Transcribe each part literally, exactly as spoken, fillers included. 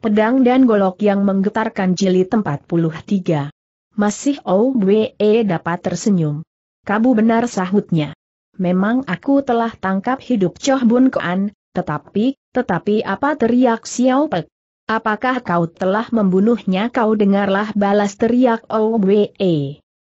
Pedang dan golok yang menggetarkan jilid empat puluh tiga. Masih Owe dapat tersenyum. Kamu benar, sahutnya. Memang aku telah tangkap hidup Choh Bun Koan, tetapi, tetapi apa, teriak Xiao Pek. Apakah kau telah membunuhnya? Kau dengarlah, balas teriak Owe.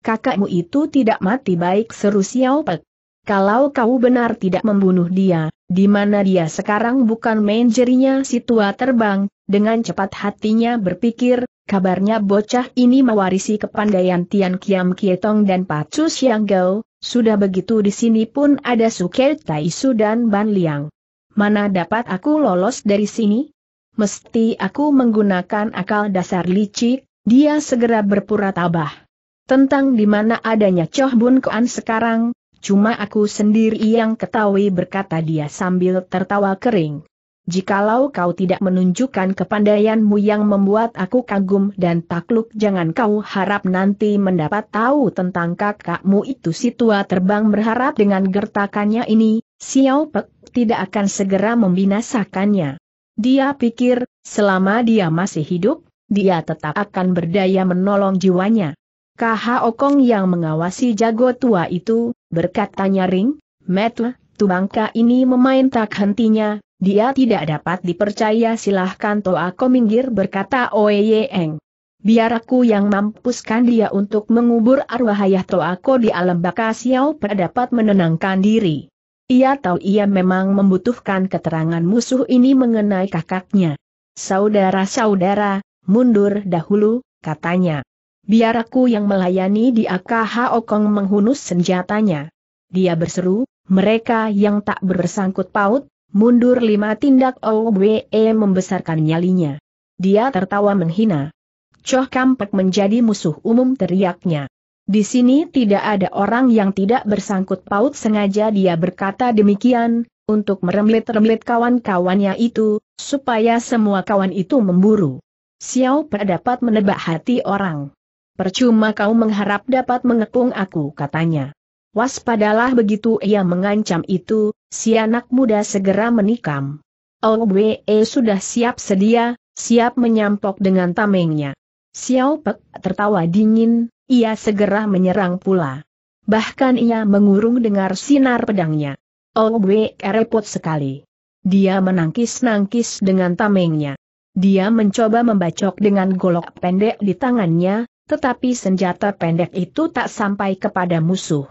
Kakakmu itu tidak mati baik, seru Xiao Pek. Kalau kau benar tidak membunuh dia, di mana dia sekarang? Bukan main, jerinya si tua terbang. Dengan cepat hatinya berpikir, kabarnya bocah ini mewarisi kepandaian Tian Kiam Kietong dan Pacu Siang Gao, sudah begitu di sini pun ada Suke Taisu dan Ban Liang. Mana dapat aku lolos dari sini? Mesti aku menggunakan akal dasar licik. Dia segera berpura tabah tentang di mana adanya Choh Bun Koan sekarang, cuma aku sendiri yang ketahui, berkata dia sambil tertawa kering. Jikalau kau tidak menunjukkan kepandaianmu yang membuat aku kagum dan takluk, jangan kau harap nanti mendapat tahu tentang kakakmu itu. Si tua terbang berharap dengan gertakannya ini, Xiao Pek tidak akan segera membinasakannya. Dia pikir, selama dia masih hidup, dia tetap akan berdaya menolong jiwanya. K H O Kong yang mengawasi jago tua itu, berkatanya ring, Metu, tubangka ini memain tak hentinya. Dia tidak dapat dipercaya. Silahkan Toa Ko minggir, berkata Oye Eng. Biar aku yang mampuskan dia untuk mengubur arwah ayah Toa Ko di alam baka. Xiao Pek dapat menenangkan diri. Ia tahu ia memang membutuhkan keterangan musuh ini mengenai kakaknya. Saudara-saudara, mundur dahulu, katanya. Biar aku yang melayani dia. K H O Kong menghunus senjatanya. Dia berseru, mereka yang tak bersangkut paut, mundur lima tindak. Owe membesarkan nyalinya. Dia tertawa menghina. Choh Kampek menjadi musuh umum, teriaknya. Di sini tidak ada orang yang tidak bersangkut paut. Sengaja dia berkata demikian, untuk meremlit-remlit kawan-kawannya itu, supaya semua kawan itu memburu. Xiao Pek dapat menebak hati orang. Percuma kau mengharap dapat mengepung aku, katanya. Waspadalah. Begitu ia mengancam itu, si anak muda segera menikam. Owe sudah siap sedia, siap menyampok dengan tamengnya. Xiao Pek tertawa dingin, ia segera menyerang pula. Bahkan ia mengurung dengar sinar pedangnya. Owe repot sekali. Dia menangkis-nangkis dengan tamengnya. Dia mencoba membacok dengan golok pendek di tangannya, tetapi senjata pendek itu tak sampai kepada musuh.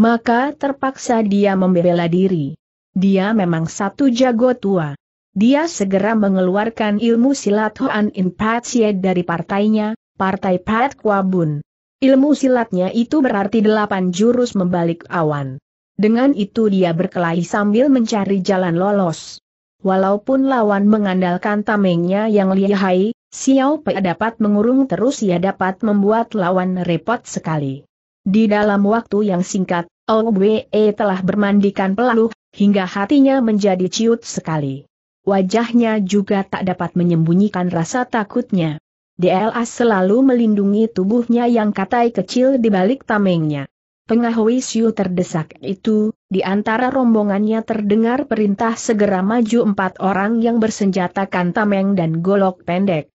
Maka terpaksa dia membela diri. Dia memang satu jago tua. Dia segera mengeluarkan ilmu silat Hoan In Pat Xie dari partainya, partai Pat Kwa Bun. Ilmu silatnya itu berarti delapan jurus membalik awan. Dengan itu dia berkelahi sambil mencari jalan lolos. Walaupun lawan mengandalkan tamengnya yang lihai, Xiao Pei dapat mengurung terus. Ia dapat membuat lawan repot sekali. Di dalam waktu yang singkat, Owe telah bermandikan peluh, hingga hatinya menjadi ciut sekali. Wajahnya juga tak dapat menyembunyikan rasa takutnya. D L A selalu melindungi tubuhnya yang katai kecil di balik tamengnya. Pengetahui Siu terdesak itu, di antara rombongannya terdengar perintah segera maju empat orang yang bersenjatakan tameng dan golok pendek.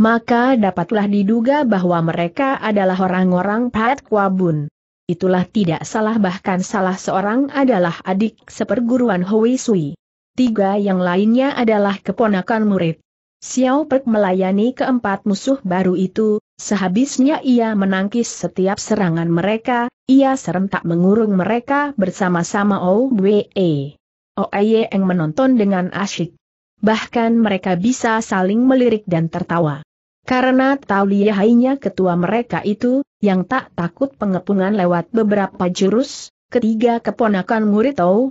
Maka dapatlah diduga bahwa mereka adalah orang-orang Pat Kwa Bun. Itulah tidak salah, bahkan salah seorang adalah adik seperguruan Hui Sui. Tiga yang lainnya adalah keponakan murid. Xiao Pek melayani keempat musuh baru itu, sehabisnya ia menangkis setiap serangan mereka, ia serentak mengurung mereka bersama-sama Owe. Oye yang menonton dengan asyik. Bahkan mereka bisa saling melirik dan tertawa. Karena tahu lihainya ketua mereka itu, yang tak takut pengepungan lewat beberapa jurus, ketiga keponakan murid Owe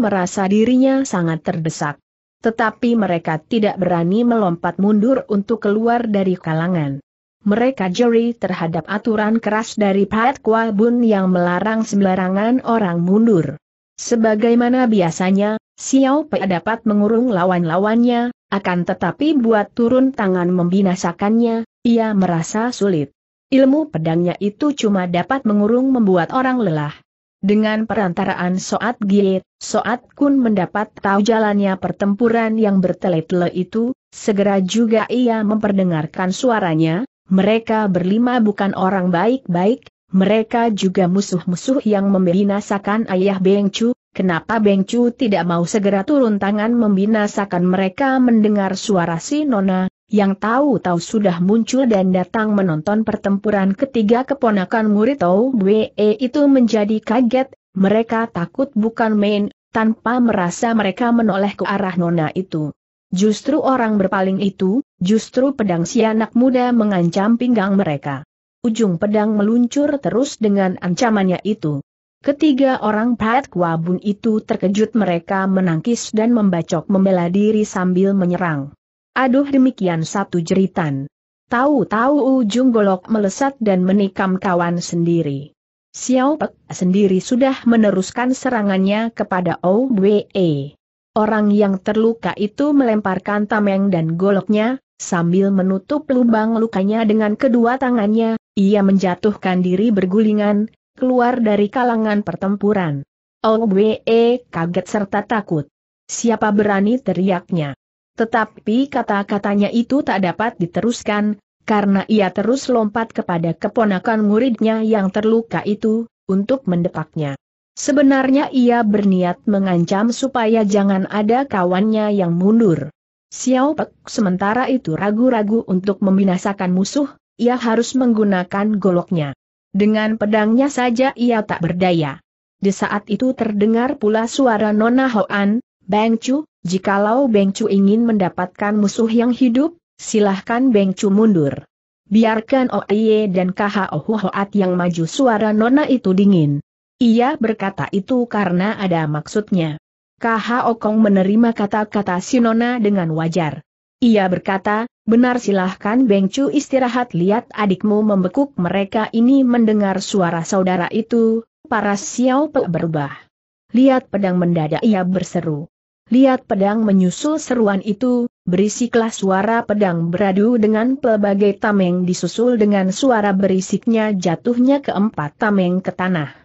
merasa dirinya sangat terdesak. Tetapi mereka tidak berani melompat mundur untuk keluar dari kalangan. Mereka jeri terhadap aturan keras dari Pat Kwa Bun yang melarang sembarangan orang mundur. Sebagaimana biasanya, Xiao Pei dapat mengurung lawan-lawannya, akan tetapi buat turun tangan membinasakannya, ia merasa sulit. Ilmu pedangnya itu cuma dapat mengurung membuat orang lelah. Dengan perantaraan Soat Giet, Soat Kun mendapat tahu jalannya pertempuran yang bertele-tele itu, Segera juga ia memperdengarkan suaranya, mereka berlima bukan orang baik-baik, mereka juga musuh-musuh yang membinasakan ayah Beng Cu. Kenapa Beng Cu tidak mau segera turun tangan membinasakan mereka? Mendengar suara si Nona, yang tahu-tahu sudah muncul dan datang menonton pertempuran ketiga keponakan murid Tau Bwe itu menjadi kaget, mereka takut bukan main, tanpa merasa mereka menoleh ke arah Nona itu. Justru orang berpaling itu, justru pedang si anak muda mengancam pinggang mereka. Ujung pedang meluncur terus dengan ancamannya itu. Ketiga orang Pat Kwabun itu terkejut, mereka menangkis dan membacok membela diri sambil menyerang. Aduh, demikian satu jeritan. Tahu-tahu ujung golok melesat dan menikam kawan sendiri. Xiao Pek sendiri sudah meneruskan serangannya kepada Ou Bwe. Orang yang terluka itu melemparkan tameng dan goloknya, sambil menutup lubang lukanya dengan kedua tangannya, ia menjatuhkan diri bergulingan, keluar dari kalangan pertempuran. Ou Bwe kaget serta takut. Siapa berani, teriaknya. Tetapi kata-katanya itu tak dapat diteruskan, karena ia terus lompat kepada keponakan muridnya yang terluka itu, untuk mendepaknya. Sebenarnya ia berniat mengancam supaya jangan ada kawannya yang mundur. Xiao Pek sementara itu ragu-ragu untuk membinasakan musuh, ia harus menggunakan goloknya. Dengan pedangnya saja ia tak berdaya. Di saat itu terdengar pula suara Nona Hoan, "Beng Cu, jikalau Beng Cu ingin mendapatkan musuh yang hidup, silahkan Beng Cu mundur. Biarkan Oye dan Khao Hoat yang maju." Suara Nona itu dingin. Ia berkata itu karena ada maksudnya. Khao Kong menerima kata-kata si Nona dengan wajar. Ia berkata, "Benar, silahkan Beng Cu istirahat, lihat adikmu membekuk." Mereka ini mendengar suara saudara itu, para Xiao Pe berubah. "Lihat pedang!" Mendadak ia berseru. "Lihat pedang!" Menyusul seruan itu, berisiklah suara pedang beradu dengan pelbagai tameng disusul dengan suara berisiknya jatuhnya keempat tameng ke tanah.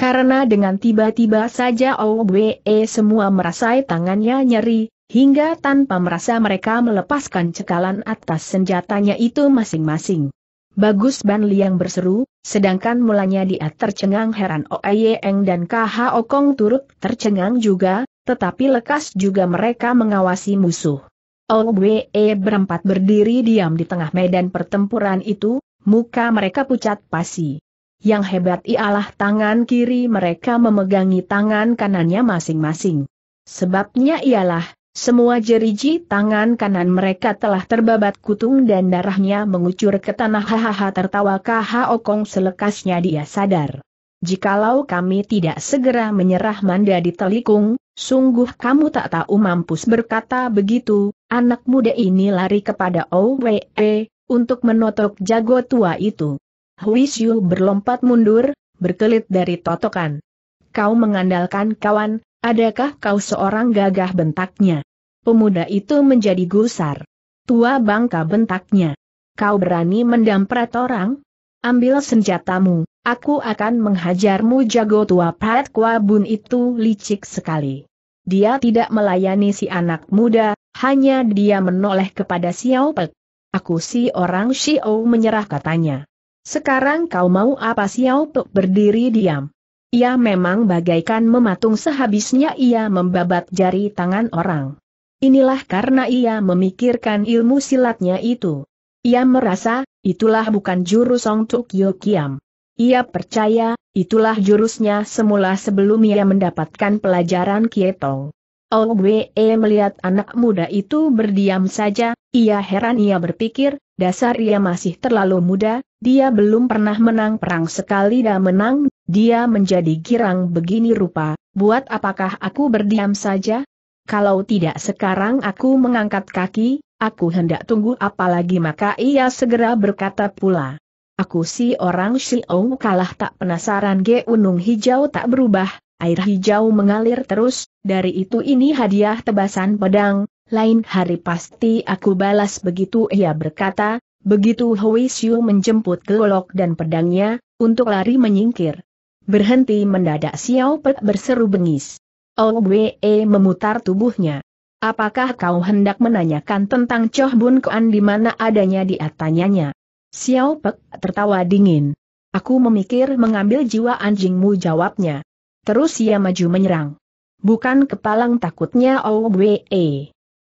Karena dengan tiba-tiba saja Ou Bwe semua merasai tangannya nyeri, hingga tanpa merasa mereka melepaskan cekalan atas senjatanya itu masing-masing. "Bagus!" Ban Liang berseru, sedangkan mulanya dia tercengang heran. Oye Eng dan Khao Kong turut tercengang juga, tetapi lekas juga mereka mengawasi musuh. Ou Bwe berempat berdiri diam di tengah medan pertempuran itu, muka mereka pucat pasi. Yang hebat ialah tangan kiri mereka memegangi tangan kanannya masing-masing. Sebabnya ialah, semua jeriji tangan kanan mereka telah terbabat kutung dan darahnya mengucur ke tanah. Hahaha, tertawa Khao Kong selekasnya dia sadar. "Jikalau kami tidak segera menyerah, manda ditelikung, sungguh kamu tak tahu mampus." Berkata begitu, anak muda ini lari kepada Ou Bwe, untuk menotok jago tua itu. Hui Xiu berlompat mundur, berkelit dari totokan. "Kau mengandalkan kawan, adakah kau seorang gagah?" bentaknya. Pemuda itu menjadi gusar. "Tua bangka!" bentaknya. "Kau berani mendamprat orang? Ambil senjatamu, aku akan menghajarmu." Jago tua Pat Kwabun itu licik sekali. Dia tidak melayani si anak muda, hanya dia menoleh kepada Xiao Pek. "Aku si orang Xiao menyerah," katanya. "Sekarang kau mau apa?" Xiao Pek berdiri diam. Ia memang bagaikan mematung, sehabisnya ia membabat jari tangan orang. Inilah karena ia memikirkan ilmu silatnya itu. Ia merasa, itulah bukan jurus Song Tuk Yo Kiam. Ia percaya, itulah jurusnya semula sebelum ia mendapatkan pelajaran Kietong. Ou Bwe melihat anak muda itu berdiam saja, ia heran, ia berpikir, dasar ia masih terlalu muda, dia belum pernah menang perang. Sekali dah menang, dia menjadi girang begini rupa. "Buat apakah aku berdiam saja? Kalau tidak sekarang aku mengangkat kaki, aku hendak tunggu apalagi." Maka ia segera berkata pula, "Aku si orang Xiao kalah tak penasaran." Geunung hijau tak berubah, air hijau mengalir terus, dari itu ini hadiah tebasan pedang. "Lain hari pasti aku balas." Begitu ia berkata, begitu Hui Xiu menjemput golok dan pedangnya, untuk lari menyingkir. "Berhenti!" Mendadak Xiao Pek berseru bengis. Ou Bwe memutar tubuhnya. Apakah kau hendak menanyakan tentang Choh Bun Kuan di mana adanya dia? Tanyanya. Xiao Pek tertawa dingin. Aku memikir mengambil jiwa anjingmu, jawabnya. Terus ia maju menyerang. Bukan kepalang takutnya Owe.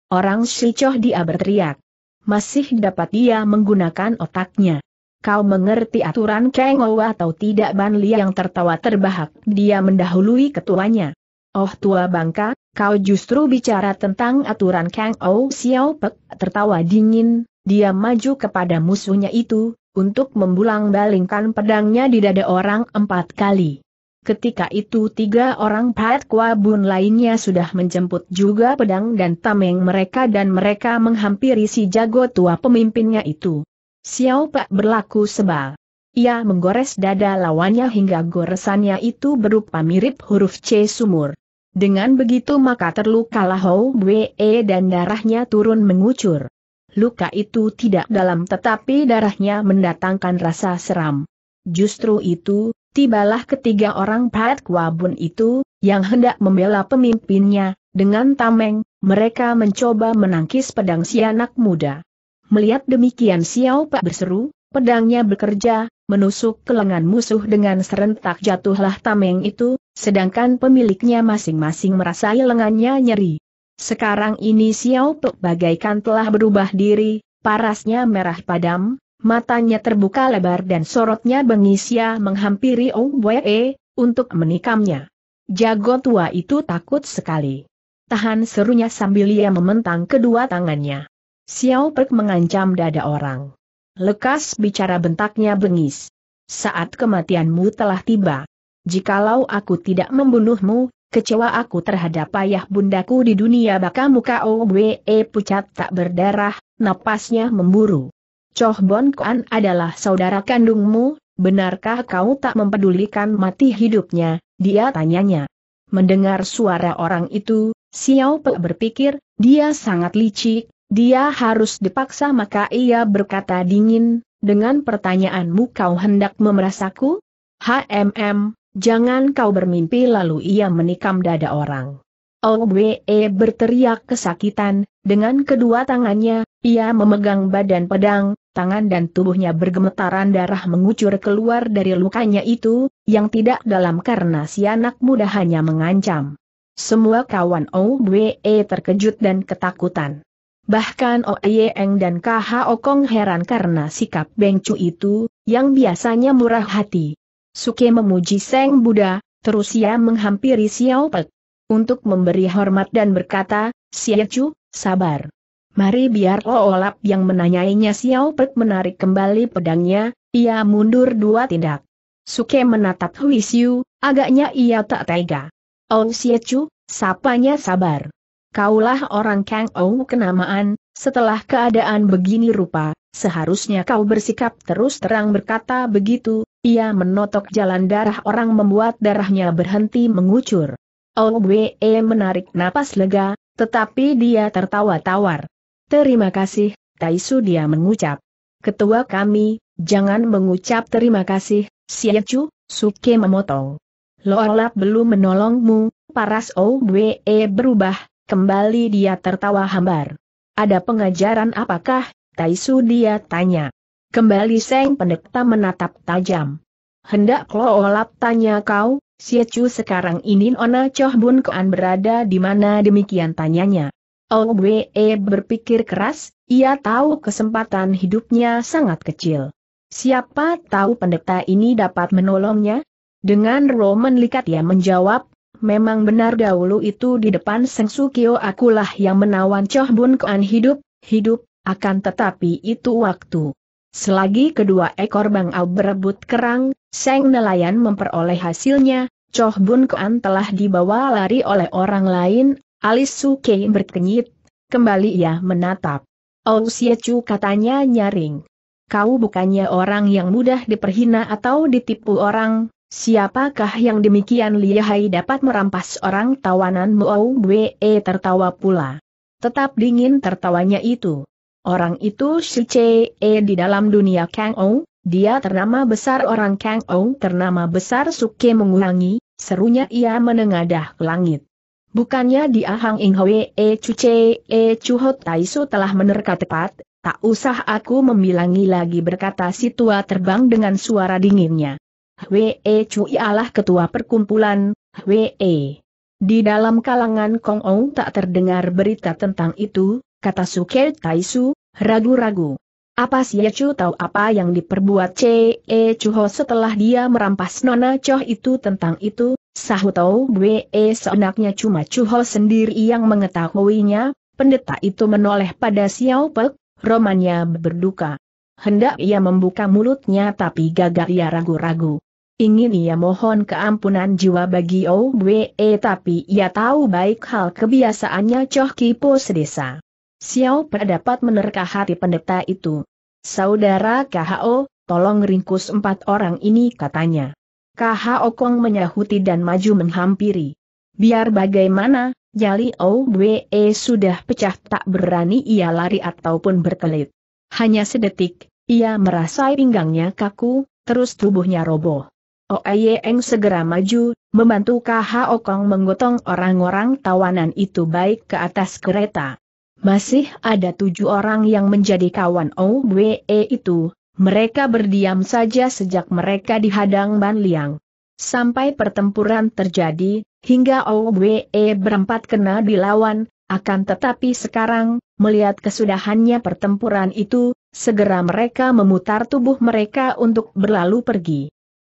Orang si Choh, dia berteriak. Masih dapat dia menggunakan otaknya. Kau mengerti aturan Kang Owa atau tidak? Ban Liang tertawa terbahak. Dia mendahului ketuanya. Oh tua bangka, kau justru bicara tentang aturan Kang Ou? Xiao Pek tertawa dingin, dia maju kepada musuhnya itu, untuk membulang-balingkan pedangnya di dada orang empat kali. Ketika itu tiga orang Pat Kua Bun lainnya sudah menjemput juga pedang dan tameng mereka dan mereka menghampiri si jago tua pemimpinnya itu. Xiao Pek berlaku sebal. Ia menggores dada lawannya hingga goresannya itu berupa mirip huruf C sumur. Dengan begitu maka terlukalah Hou Wei dan darahnya turun mengucur. Luka itu tidak dalam tetapi darahnya mendatangkan rasa seram. Justru itu, tibalah ketiga orang Pat Kua Bun itu, yang hendak membela pemimpinnya, dengan tameng, mereka mencoba menangkis pedang si anak muda. Melihat demikian Xiao Pek berseru, pedangnya bekerja, menusuk ke lengan musuh dengan serentak jatuhlah tameng itu, sedangkan pemiliknya masing-masing merasai lengannya nyeri. Sekarang ini Xiao Pek bagaikan telah berubah diri, parasnya merah padam, matanya terbuka lebar dan sorotnya bengisia menghampiri Owe untuk menikamnya. Jago tua itu takut sekali. Tahan, serunya sambil ia mementang kedua tangannya. Xiao Pek mengancam dada orang. Lekas bicara, bentaknya bengis. Saat kematianmu telah tiba. Jikalau aku tidak membunuhmu, kecewa aku terhadap ayah bundaku di dunia baka. Muka Owe pucat tak berdarah, napasnya memburu. Choh Bun Kuan adalah saudara kandungmu, benarkah kau tak mempedulikan mati hidupnya, dia tanyanya. Mendengar suara orang itu, Xiao Pek berpikir, dia sangat licik. Dia harus dipaksa, maka ia berkata dingin, dengan pertanyaanmu kau hendak memerasaku? Hmm, jangan kau bermimpi. Lalu ia menikam dada orang. Owe berteriak kesakitan, dengan kedua tangannya, ia memegang badan pedang, tangan dan tubuhnya bergemetaran, darah mengucur keluar dari lukanya itu, yang tidak dalam karena si anak muda hanya mengancam. Semua kawan Owe terkejut dan ketakutan. Bahkan Oye Eng dan K H O Kong heran karena sikap Beng Cu itu, yang biasanya murah hati. Suke memuji Seng Buddha, terus ia menghampiri Xiao Pek untuk memberi hormat dan berkata, Xiao Cu, sabar. Mari biar Olap yang menanyainya. Xiao Pek menarik kembali pedangnya, ia mundur dua tindak. Suke menatap Hui Siu, agaknya ia tak tega. Oh Xiao Cu, sapanya, sabar. Kaulah orang Kang Ou kenamaan, setelah keadaan begini rupa, seharusnya kau bersikap terus terang. Berkata begitu, ia menotok jalan darah orang membuat darahnya berhenti mengucur. Owe menarik napas lega, tetapi dia tertawa tawar. Terima kasih, Taisu, dia mengucap. Ketua kami, jangan mengucap terima kasih, Xiao Cu, Suke memotong. Loolap belum menolongmu, paras Owe berubah. Kembali dia tertawa hambar. Ada pengajaran apakah, Taisu, dia tanya. Kembali Seng Pendeta menatap tajam. Hendak Loolap, tanya kau, Xiao Cu, sekarang ini Nona Choh Bun Kuan berada di mana? Demikian tanyanya. Owe berpikir keras, ia tahu kesempatan hidupnya sangat kecil. Siapa tahu pendeta ini dapat menolongnya? Dengan roman likat ia menjawab, memang benar dahulu itu di depan Seng Sukio akulah yang menawan Choh Bun Kuan hidup, hidup, akan tetapi itu waktu. Selagi kedua ekor bangau berebut kerang, Seng nelayan memperoleh hasilnya, Choh Bun Kuan telah dibawa lari oleh orang lain, alis Suke berkenyit, kembali ia menatap. Oh Xiao Cu, katanya nyaring. Kau bukannya orang yang mudah diperhina atau ditipu orang. Siapakah yang demikian lihai dapat merampas orang tawananmu? Owe tertawa pula. Tetap dingin tertawanya itu. Orang itu si C E di dalam dunia Kang Ou, dia ternama besar orang Kang Ou ternama besar. Suke mengulangi, serunya ia menengadah ke langit. Bukannya dia Hang Ing Hwe E Chu Che E Chu Hot Taisu telah menerka tepat, tak usah aku membilangi lagi, berkata si tua terbang dengan suara dinginnya. Hwe E Chu ialah ketua perkumpulan, Hwe E. Di dalam kalangan Kong Ong tak terdengar berita tentang itu, kata Suke Taisu, ragu-ragu. Apa si Ye Chu tahu apa yang diperbuat C E Chu Ho setelah dia merampas Nona Choh itu? Tentang itu, sahut tahu B E seenaknya cuma Chu Ho sendiri yang mengetahuinya. Pendeta itu menoleh pada Xiao Pek, romanya berduka. Hendak ia membuka mulutnya tapi gagah, ia ragu-ragu. Ingin ia mohon keampunan jiwa bagi O B E tapi ia tahu baik hal kebiasaannya Choh Kipo sedesa. Xiao Pek dapat menerka hati pendeta itu. Saudara K H O, tolong ringkus empat orang ini, katanya. K H O Kong menyahuti dan maju menghampiri. Biar bagaimana, jali O B E sudah pecah, tak berani ia lari ataupun berkelit. Hanya sedetik, ia merasa pinggangnya kaku, terus tubuhnya roboh. Oe Eng segera maju, membantu K H O Kong menggotong orang-orang tawanan itu baik ke atas kereta. Masih ada tujuh orang yang menjadi kawan O B E itu. Mereka berdiam saja sejak mereka dihadang Ban Liang. Sampai pertempuran terjadi, hingga O B E berempat kena dilawan, akan tetapi sekarang, melihat kesudahannya pertempuran itu, segera mereka memutar tubuh mereka untuk berlalu pergi.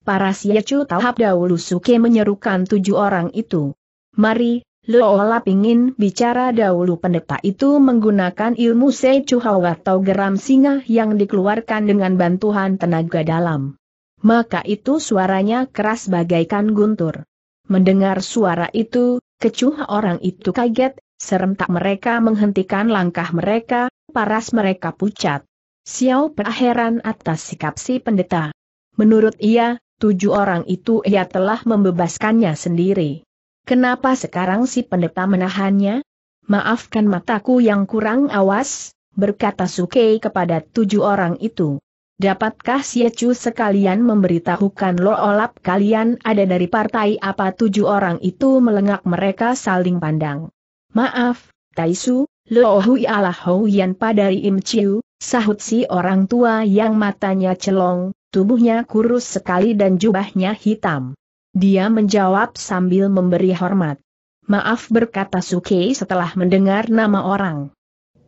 Para Siecu tahap dahulu Suke menyerukan tujuh orang itu. Mari, Leola pingin bicara dahulu. Pendeta itu menggunakan ilmu Sechuhau atau geram singa yang dikeluarkan dengan bantuan tenaga dalam. Maka itu suaranya keras bagaikan guntur. Mendengar suara itu, kecuh orang itu kaget, serentak mereka menghentikan langkah mereka, paras mereka pucat. Xiao Pek heran atas sikap si pendeta. Menurut ia, tujuh orang itu ia telah membebaskannya sendiri. Kenapa sekarang si pendeta menahannya? Maafkan mataku yang kurang awas, berkata Suke kepada tujuh orang itu. Dapatkah si Yecu sekalian memberitahukan lo olap kalian ada dari partai apa? Tujuh orang itu melengak, mereka saling pandang. Maaf, Taisu, lo hui ala hou yan padari im ciu, sahut si orang tua yang matanya celong, tubuhnya kurus sekali dan jubahnya hitam. Dia menjawab sambil memberi hormat. Maaf, berkata Suke setelah mendengar nama orang.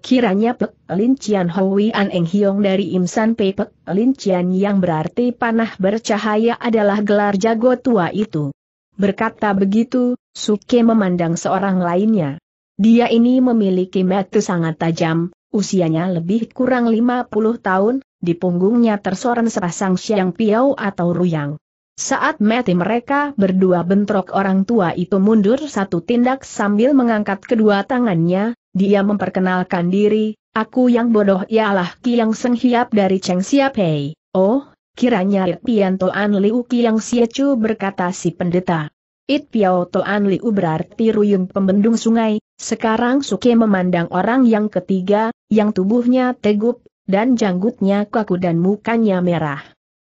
Kiranya Pek Lin Cian Hui An Eng Hiong dari Imsan Pei. Pek Lin Cian yang berarti panah bercahaya adalah gelar jago tua itu. Berkata begitu, Suke memandang seorang lainnya. Dia ini memiliki mata sangat tajam, usianya lebih kurang lima puluh tahun, di punggungnya tersorot sepasang siang piau atau ruyang. Saat mati mereka berdua bentrok, orang tua itu mundur satu tindak sambil mengangkat kedua tangannya. Dia memperkenalkan diri, aku yang bodoh ialah Kiang Seng Hiap dari Cheng Siap Hei. Oh, kiranya It Pian Toan Liu Kiang Siecu, berkata si pendeta. It Piao Toan Liu berarti ruyung pembendung sungai. Sekarang Suke memandang orang yang ketiga, yang tubuhnya tegup, dan janggutnya kaku dan mukanya merah.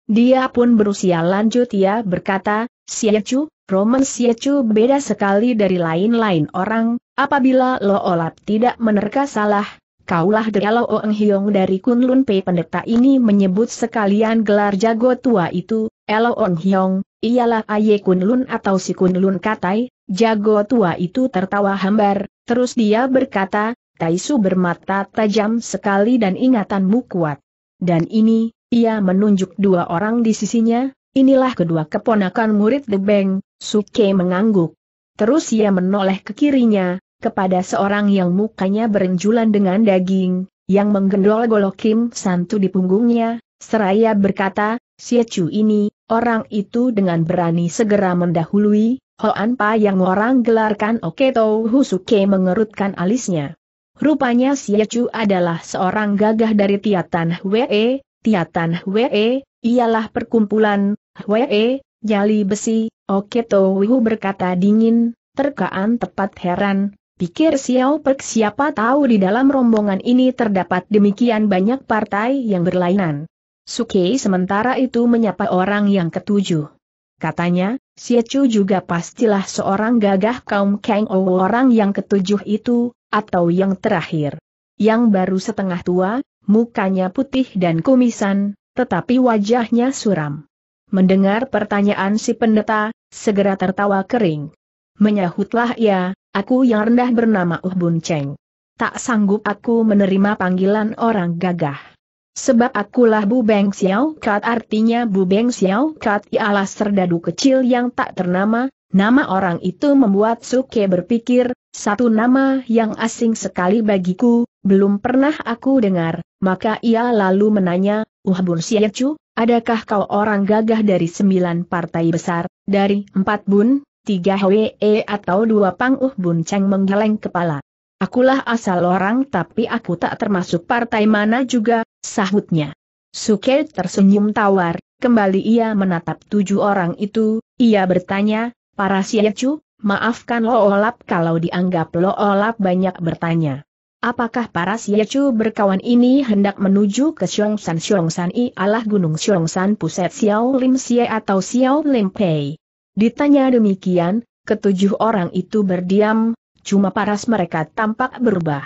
Dia pun berusia lanjut, ia berkata, Siecu, Roman Siecu beda sekali dari lain-lain orang, apabila Lo Olap tidak menerka salah, kaulah Dea Lo Eng Hiong dari Kunlun P. Pendeta ini menyebut sekalian gelar jago tua itu. Lo Eng Hiong, ialah Aye Kunlun atau si Kunlun Katai. Jago tua itu tertawa hambar, terus dia berkata, Taisu bermata tajam sekali dan ingatanmu kuat. Dan ini, ia menunjuk dua orang di sisinya, inilah kedua keponakan murid The Beng. Suke mengangguk. Terus ia menoleh ke kirinya, kepada seorang yang mukanya berenjulan dengan daging, yang menggendol golok Kim Santu di punggungnya, seraya berkata, Siecu ini. Orang itu dengan berani segera mendahului, Hoan Pa yang orang gelarkan Oke Touhu. Suke mengerutkan alisnya. Rupanya Siecu adalah seorang gagah dari Tiatan Hwe. Tiatan Hwe, ialah perkumpulan Hwe, jali besi. Oke Touhu berkata dingin, terkaan tepat heran, pikir Xiao Pek, siapa tahu di dalam rombongan ini terdapat demikian banyak partai yang berlainan. Suke sementara itu menyapa orang yang ketujuh. Katanya, Xie Chu juga pastilah seorang gagah kaum Kang Ou, orang yang ketujuh itu, atau yang terakhir. Yang baru setengah tua, mukanya putih dan kumisan, tetapi wajahnya suram. Mendengar pertanyaan si pendeta, segera tertawa kering. Menyahutlah ia, "Aku yang rendah bernama Uh Bun Cheng. Tak sanggup aku menerima panggilan orang gagah. Sebab akulah Bu Beng Xiao Kat." Artinya Bu Beng Xiao Kat ialah serdadu kecil yang tak ternama. Nama orang itu membuat Suke berpikir, satu nama yang asing sekali bagiku, belum pernah aku dengar. Maka ia lalu menanya, "Uh Bun Xie Chu, adakah kau orang gagah dari sembilan partai besar, dari empat bun, tiga hwe atau dua pang?" Uh Bun Cheng menggeleng kepala. "Akulah asal orang, tapi aku tak termasuk partai mana juga," sahutnya. Suke tersenyum tawar, kembali ia menatap tujuh orang itu, ia bertanya, "Para Xie Chu, maafkan Lo Olap kalau dianggap Lo Olap banyak bertanya. Apakah para Xie Chu berkawan ini hendak menuju ke Xiongsan? Xiongsan ialah Gunung Xiongsan pusat Xiao Lim Xie atau Xiao Lim Pei." Ditanya demikian, ketujuh orang itu berdiam, cuma paras mereka tampak berubah.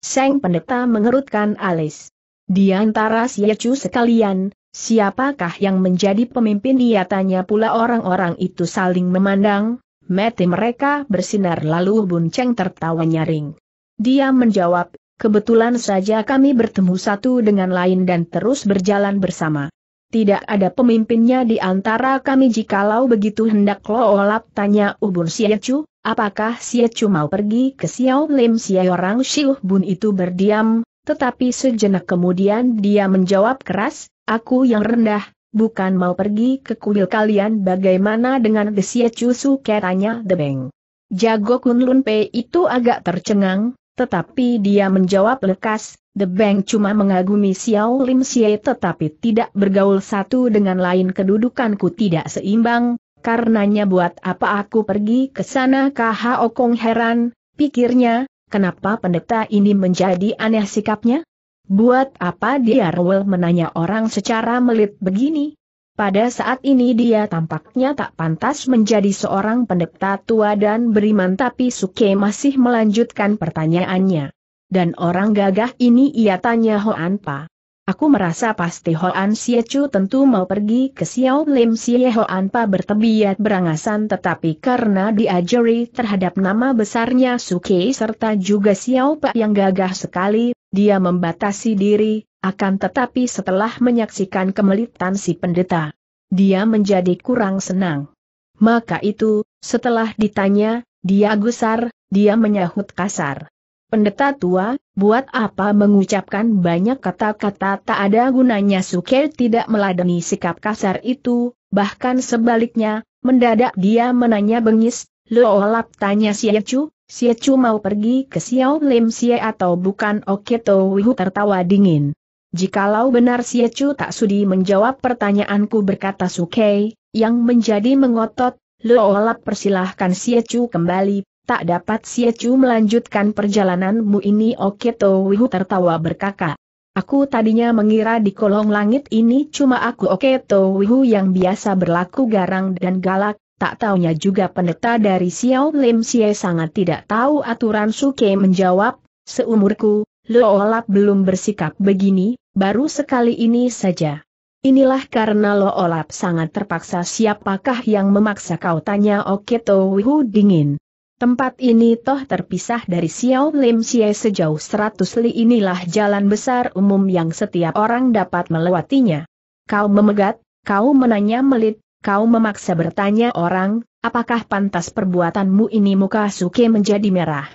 Sang pendeta mengerutkan alis. "Di antara Xie Chu sekalian, siapakah yang menjadi pemimpin?" Ia tanya pula. Orang-orang itu saling memandang, mata mereka bersinar, lalu Bun Cheng tertawa nyaring. Dia menjawab, "Kebetulan saja kami bertemu satu dengan lain dan terus berjalan bersama. Tidak ada pemimpinnya di antara kami." "Jikalau begitu hendak Lo Olap?" tanya Uh Bun Xie Chu, "apakah Xie Chu mau pergi ke Xiao Lim Xie?" Orang Xiu Bun itu berdiam, tetapi sejenak kemudian dia menjawab keras, "Aku yang rendah, bukan mau pergi ke kuil kalian." "Bagaimana dengan The Xie Chu?" sukeranya The Beng. Jago Kunlun P itu agak tercengang, tetapi dia menjawab lekas, "The Beng cuma mengagumi Xiao Lim Xie tetapi tidak bergaul satu dengan lain. Kedudukanku tidak seimbang, karenanya buat apa aku pergi ke sana?" Kho Kong heran, pikirnya, kenapa pendeta ini menjadi aneh sikapnya? Buat apa dia rewel menanya orang secara melit begini? Pada saat ini dia tampaknya tak pantas menjadi seorang pendeta tua dan beriman, tapi Suke masih melanjutkan pertanyaannya. "Dan orang gagah ini?" ia tanya Hoan Pa. "Aku merasa pasti Hoan Xie Chu tentu mau pergi ke Xiao Lim Xie." Hoan Pa bertebiat berangasan, tetapi karena diajari terhadap nama besarnya Suke serta juga Xiao Pa yang gagah sekali, dia membatasi diri. Akan tetapi setelah menyaksikan kemelitan si pendeta, dia menjadi kurang senang. Maka itu, setelah ditanya, dia gusar, dia menyahut kasar. "Pendeta tua, buat apa mengucapkan banyak kata-kata tak ada gunanya?" Suke tidak meladeni sikap kasar itu, bahkan sebaliknya, mendadak dia menanya bengis, "Lo Olap?" tanya Xie Chu, "Xie Chu mau pergi ke Xiao Lim Xie atau bukan?" Oketo Wihu tertawa dingin. "Jikalau benar Xie Chu tak sudi menjawab pertanyaanku," berkata Suke, yang menjadi mengotot, "Lo Olap persilahkan Xie Chu kembali, tak dapat Xie Chu melanjutkan perjalananmu ini." Oketo Wihu tertawa berkakak. "Aku tadinya mengira di kolong langit ini cuma aku Oketo Wihu yang biasa berlaku garang dan galak, tak taunya juga pendeta dari Xiao Lim Xie sangat tidak tahu aturan." Suke menjawab, "Seumurku, Lo Olap belum bersikap begini. Baru sekali ini saja." "Inilah karena Lo Olap sangat terpaksa." "Siapakah yang memaksa kau?" tanya Oketo Wihu dingin. "Tempat ini toh terpisah dari Xiao Lim Xie sejauh seratus li. Inilah jalan besar umum yang setiap orang dapat melewatinya. Kau memegat, kau menanya melit, kau memaksa bertanya orang, apakah pantas perbuatanmu ini?" Muka Suke menjadi merah.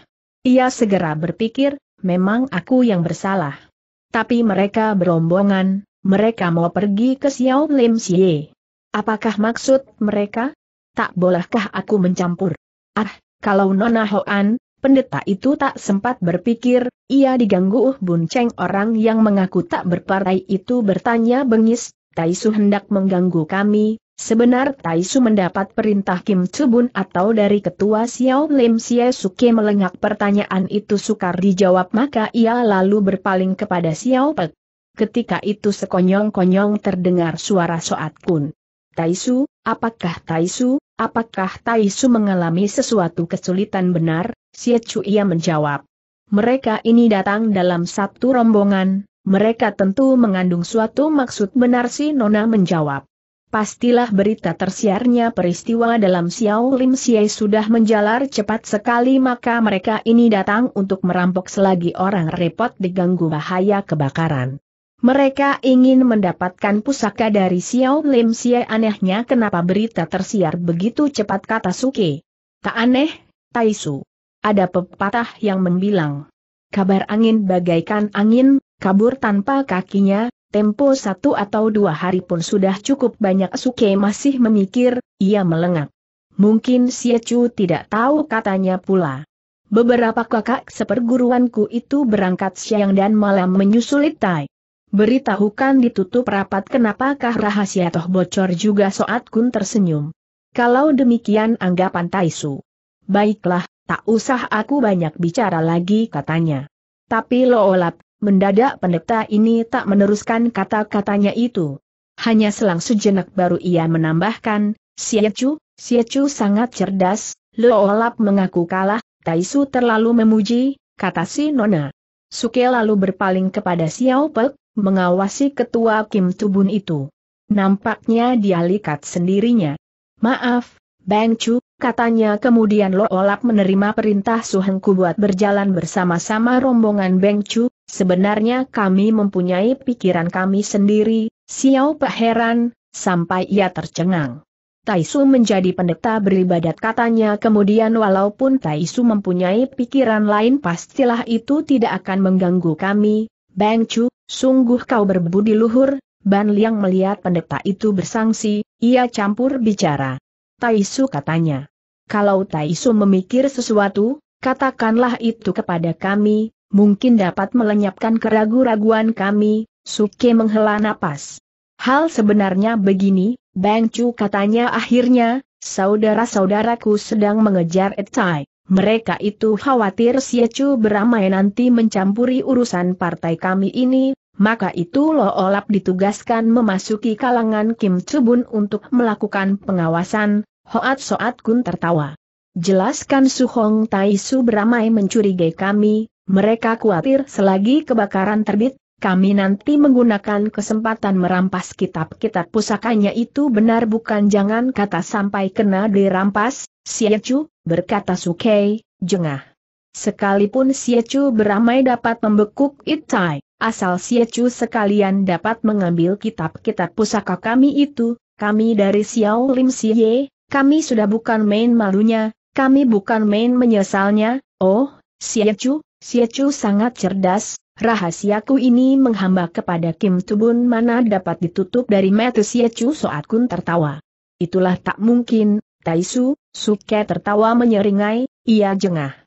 Ia segera berpikir, memang aku yang bersalah. Tapi mereka berombongan, mereka mau pergi ke Xiao Lim Xie. Apakah maksud mereka? Tak bolehkah aku mencampur? Ah, kalau Nona Hoan, pendeta itu tak sempat berpikir, ia diganggu Uh Bun Cheng. Orang yang mengaku tak berpartai itu bertanya bengis, "Taisu hendak mengganggu kami, sebenar Taisu mendapat perintah Kim Chu Bun atau dari ketua Xiao Lim Xie?" Suke melengak, pertanyaan itu sukar dijawab, maka ia lalu berpaling kepada Xiao Pek. Ketika itu sekonyong-konyong terdengar suara Soat Kun. Taisu, apakah Taisu, apakah Taisu mengalami sesuatu kesulitan benar? Xie Cuia menjawab. Mereka ini datang dalam satu rombongan, mereka tentu mengandung suatu maksud benar, si Nona menjawab. Pastilah berita tersiarnya peristiwa dalam Xiao Lim Xie sudah menjalar cepat sekali, maka mereka ini datang untuk merampok selagi orang repot diganggu bahaya kebakaran. Mereka ingin mendapatkan pusaka dari Xiao Lim Xie. Anehnya kenapa berita tersiar begitu cepat, kata Suke. Tak aneh, Taisu. Ada pepatah yang membilang, kabar angin bagaikan angin, kabur tanpa kakinya. Tempo satu atau dua hari pun sudah cukup banyak. Suke masih memikir, ia melengak. Mungkin Xie Cu tidak tahu, katanya pula. Beberapa kakak seperguruanku itu berangkat siang dan malam menyusuli Tai. Beritahukan ditutup rapat, kenapakah rahasia toh bocor juga? Soat Kun tersenyum. Kalau demikian anggapan Taisu. Baiklah, tak usah aku banyak bicara lagi, katanya. Tapi loolap. Mendadak pendeta ini tak meneruskan kata-katanya itu. Hanya selang sejenak baru ia menambahkan, Xie Cu, Xie Cu sangat cerdas, loolap mengaku kalah, Taisu terlalu memuji, kata si Nona. Suke lalu berpaling kepada Xiao Pek, mengawasi ketua Kim Tubun itu. Nampaknya dia likat sendirinya. Maaf, Bang Cu, katanya kemudian. Loolap menerima perintah Su Hengku buat berjalan bersama-sama rombongan Bang Cu. Sebenarnya kami mempunyai pikiran kami sendiri, Xiao Pe heran, sampai ia tercengang. Taisu menjadi pendeta beribadat, katanya kemudian. Walaupun Taisu mempunyai pikiran lain, pastilah itu tidak akan mengganggu kami. Bang Cu, sungguh kau berbudi luhur. Ban Liang melihat pendeta itu bersangsi, ia campur bicara. Taisu, katanya. Kalau Taisu memikir sesuatu, katakanlah itu kepada kami. Mungkin dapat melenyapkan keraguan-raguan kami. Suke menghela napas. Hal sebenarnya begini, Bang Cu, katanya akhirnya, saudara-saudaraku sedang mengejar Etai. Mereka itu khawatir Xie Cu beramai nanti mencampuri urusan partai kami ini, maka itu loolap ditugaskan memasuki kalangan Kim Tubun untuk melakukan pengawasan. Hoat Soat Kun tertawa. Jelaskan Su Hong Taisu beramai mencurigai kami. Mereka khawatir selagi kebakaran terbit, kami nanti menggunakan kesempatan merampas kitab-kitab pusakanya itu. Benar bukan? Jangan kata sampai kena dirampas, Xie Cu, berkata Suke, jengah. Sekalipun Xie Cu beramai dapat membekuk Itai, asal Xie Cu sekalian dapat mengambil kitab-kitab pusaka kami itu, kami dari Xiao Lim Xie, kami sudah bukan main malunya, kami bukan main menyesalnya. Oh, Xie Cu, Xie Cu sangat cerdas, rahasiaku ini menghamba kepada Kim Tubun, mana dapat ditutup dari mata Xie Cu. Soat Kun tertawa. Itulah tak mungkin, Taisu. Suke tertawa menyeringai, ia jengah.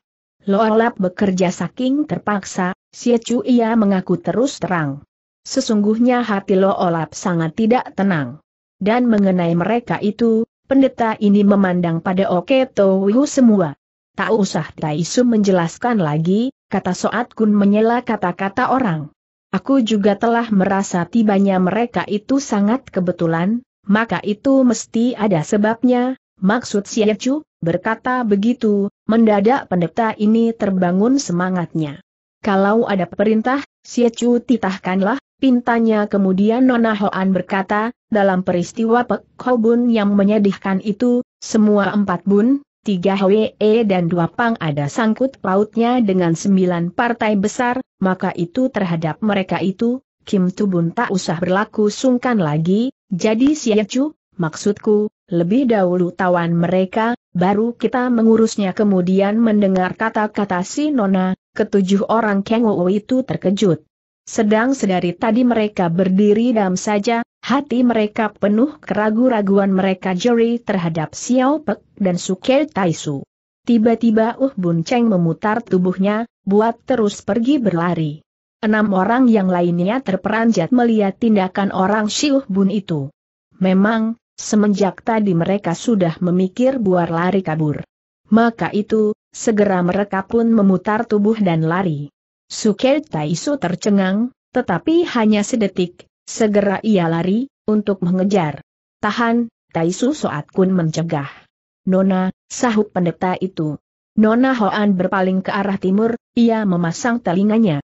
Loolap bekerja saking terpaksa, Xie Cu, ia mengaku terus terang. Sesungguhnya hati loolap sangat tidak tenang. Dan mengenai mereka itu, pendeta ini memandang pada Oke Towihu semua. Tak usah Taisu menjelaskan lagi, kata Soat Kun menyela kata-kata orang. Aku juga telah merasa tibanya mereka itu sangat kebetulan, maka itu mesti ada sebabnya. Maksud Xie Cu, berkata begitu, mendadak pendeta ini terbangun semangatnya. Kalau ada perintah, Xie Cu titahkanlah, pintanya. Kemudian Nona Hoan berkata, dalam peristiwa Pek Ho Bun yang menyedihkan itu, semua empat bun, tiga Hwe dan dua Pang ada sangkut pautnya dengan sembilan partai besar, maka itu terhadap mereka itu, Kim Tubun tak usah berlaku sungkan lagi. Jadi Xie Cu, maksudku, lebih dahulu tawan mereka, baru kita mengurusnya. Kemudian mendengar kata-kata si Nona, ketujuh orang Kengowo itu terkejut. Sedang sedari tadi mereka berdiri diam saja, hati mereka penuh keraguan-raguan. Mereka jeri terhadap Xiao Pek dan Suke Taisu. Tiba-tiba Uh Bun Cheng memutar tubuhnya, buat terus pergi berlari. Enam orang yang lainnya terperanjat melihat tindakan orang si Uh Bun itu. Memang, semenjak tadi mereka sudah memikir buat lari kabur. Maka itu, segera mereka pun memutar tubuh dan lari. Suke Taisu tercengang, tetapi hanya sedetik. Segera ia lari, untuk mengejar. Tahan, Taisu Soat Kun mencegah. "Nona," sahut pendeta itu. Nona Hoan berpaling ke arah timur, ia memasang telinganya.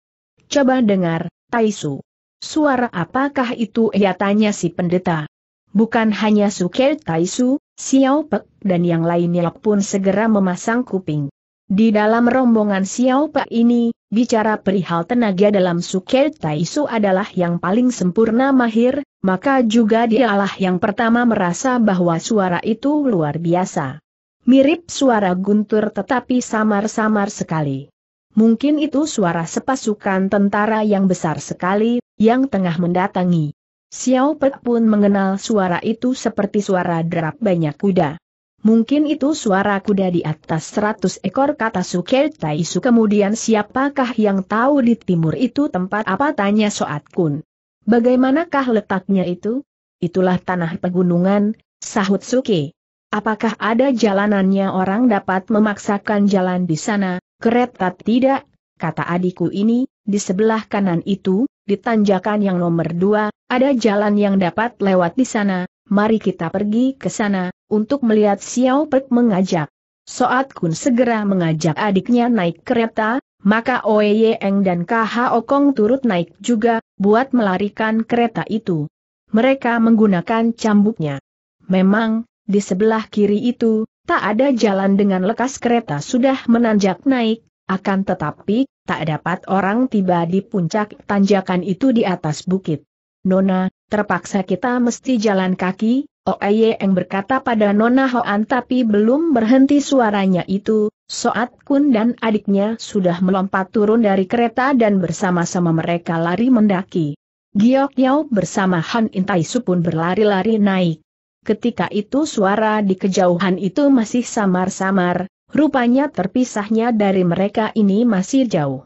"Coba dengar, Taisu. Suara apakah itu?" ia tanya si pendeta. Bukan hanya Suke Taisu, Xiao Pek dan yang lainnya pun segera memasang kuping. Di dalam rombongan Xiao Pek ini, bicara perihal tenaga dalam Suke Taisu adalah yang paling sempurna mahir, maka juga dialah yang pertama merasa bahwa suara itu luar biasa. Mirip suara guntur tetapi samar-samar sekali. Mungkin itu suara sepasukan tentara yang besar sekali, yang tengah mendatangi. Xiao Pek pun mengenal suara itu seperti suara derap banyak kuda. Mungkin itu suara kuda di atas seratus ekor, kata Suke Taisu. "Kemudian siapakah yang tahu di timur itu tempat apa?" tanya Soat Kun. "Bagaimanakah letaknya itu?" "Itulah tanah pegunungan," sahut Suke. "Apakah ada jalanannya? Orang dapat memaksakan jalan di sana?" "Kereta tidak," kata adikku ini, "di sebelah kanan itu, di tanjakan yang nomor dua, ada jalan yang dapat lewat di sana. Mari kita pergi ke sana untuk melihat." Xiao Pek mengajak. Soat Kun segera mengajak adiknya naik kereta, maka Oe Yeng dan K H O Kong turut naik juga, buat melarikan kereta itu. Mereka menggunakan cambuknya. Memang, di sebelah kiri itu, tak ada jalan dengan lekas kereta sudah menanjak naik, akan tetapi, tak dapat orang tiba di puncak tanjakan itu di atas bukit. "Nona, terpaksa kita mesti jalan kaki," Oe Yeng berkata pada Nona Hoan, tapi belum berhenti suaranya itu. Soat Kun dan adiknya sudah melompat turun dari kereta dan bersama-sama mereka lari mendaki. Giok Yao bersama Han Intaisu pun berlari-lari naik. Ketika itu suara di kejauhan itu masih samar-samar, rupanya terpisahnya dari mereka ini masih jauh.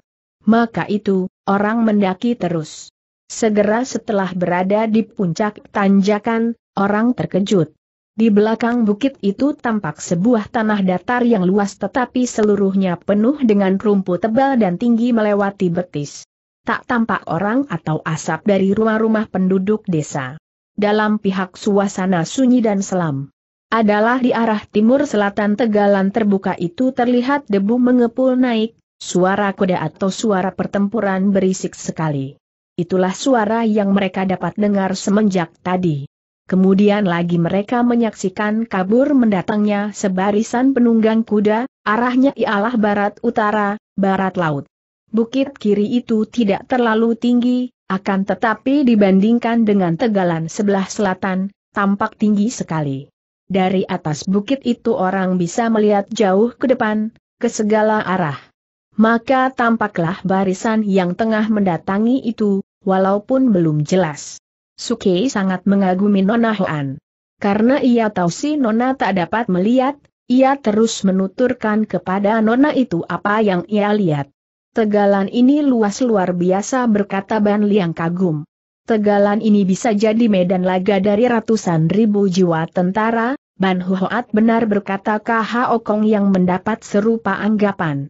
Maka itu, orang mendaki terus. Segera setelah berada di puncak tanjakan, orang terkejut. Di belakang bukit itu tampak sebuah tanah datar yang luas tetapi seluruhnya penuh dengan rumput tebal dan tinggi melewati betis. Tak tampak orang atau asap dari rumah-rumah penduduk desa. Dalam pihak suasana sunyi dan selam. Adalah di arah timur selatan tegalan terbuka itu terlihat debu mengepul naik, suara kuda atau suara pertempuran berisik sekali. Itulah suara yang mereka dapat dengar semenjak tadi. Kemudian lagi mereka menyaksikan kabur mendatangnya sebarisan penunggang kuda, arahnya ialah barat-utara, barat laut. Bukit kiri itu tidak terlalu tinggi, akan tetapi dibandingkan dengan tegalan sebelah selatan, tampak tinggi sekali. Dari atas bukit itu orang bisa melihat jauh ke depan, ke segala arah. Maka tampaklah barisan yang tengah mendatangi itu, walaupun belum jelas. Suke sangat mengagumi Nona Hoan. Karena ia tahu si Nona tak dapat melihat, ia terus menuturkan kepada Nona itu apa yang ia lihat. "Tegalan ini luas luar biasa," berkata Ban Liang kagum. "Tegalan ini bisa jadi medan laga dari ratusan ribu jiwa tentara." "Ban Huat benar," berkata K H O Kong yang mendapat serupa anggapan.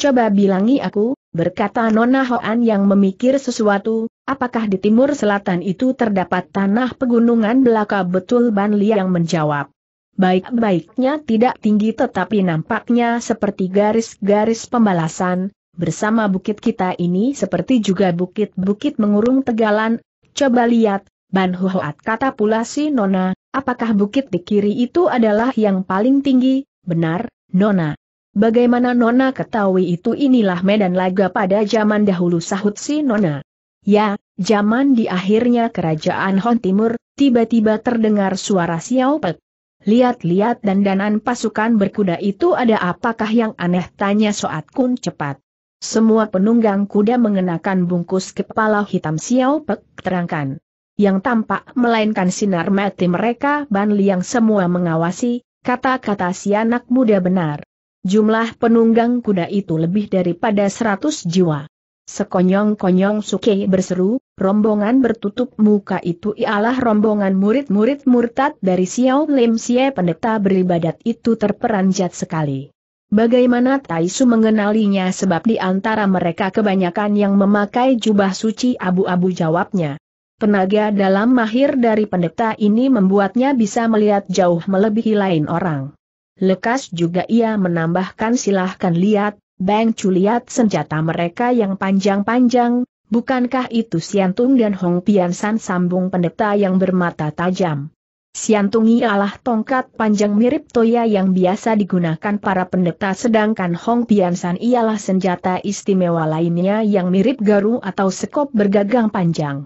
"Coba bilangi aku," berkata Nona Hoan yang memikir sesuatu, "apakah di timur selatan itu terdapat tanah pegunungan belaka?" "Betul," Ban Liang menjawab. "Baik-baiknya tidak tinggi tetapi nampaknya seperti garis-garis pembalasan, bersama bukit kita ini seperti juga bukit-bukit mengurung tegalan." "Coba lihat, Ban Huat," kata pula si Nona, "apakah bukit di kiri itu adalah yang paling tinggi?" "Benar, Nona." "Bagaimana Nona ketahui itu?" "Inilah medan laga pada zaman dahulu," sahut si Nona. "Ya, zaman di akhirnya kerajaan Hon Timur." Tiba-tiba terdengar suara Xiao Pek. "Lihat-lihat dandanan pasukan berkuda itu, ada apakah yang aneh?" tanya Soat Kun cepat. Semua penunggang kuda mengenakan bungkus kepala hitam, Xiao Pek terangkan. Yang tampak melainkan sinar mati mereka. Ban Liang semua mengawasi. Kata-kata si anak muda benar. Jumlah penunggang kuda itu lebih daripada seratus jiwa. Sekonyong-konyong Suke berseru, "Rombongan bertutup muka itu ialah rombongan murid-murid murtad dari Xiao Lim Xie." Pendeta beribadat itu terperanjat sekali. Bagaimana Taisu mengenalinya? "Sebab di antara mereka kebanyakan yang memakai jubah suci abu-abu," jawabnya. Tenaga dalam mahir dari pendeta ini membuatnya bisa melihat jauh melebihi lain orang. Lekas juga ia menambahkan, silahkan lihat, Bang Cu, lihat senjata mereka yang panjang-panjang, bukankah itu Siantung dan Hong Piansan, sambung pendeta yang bermata tajam. Siantung ialah tongkat panjang mirip toya yang biasa digunakan para pendeta, sedangkan Hong Piansan ialah senjata istimewa lainnya yang mirip garu atau sekop bergagang panjang.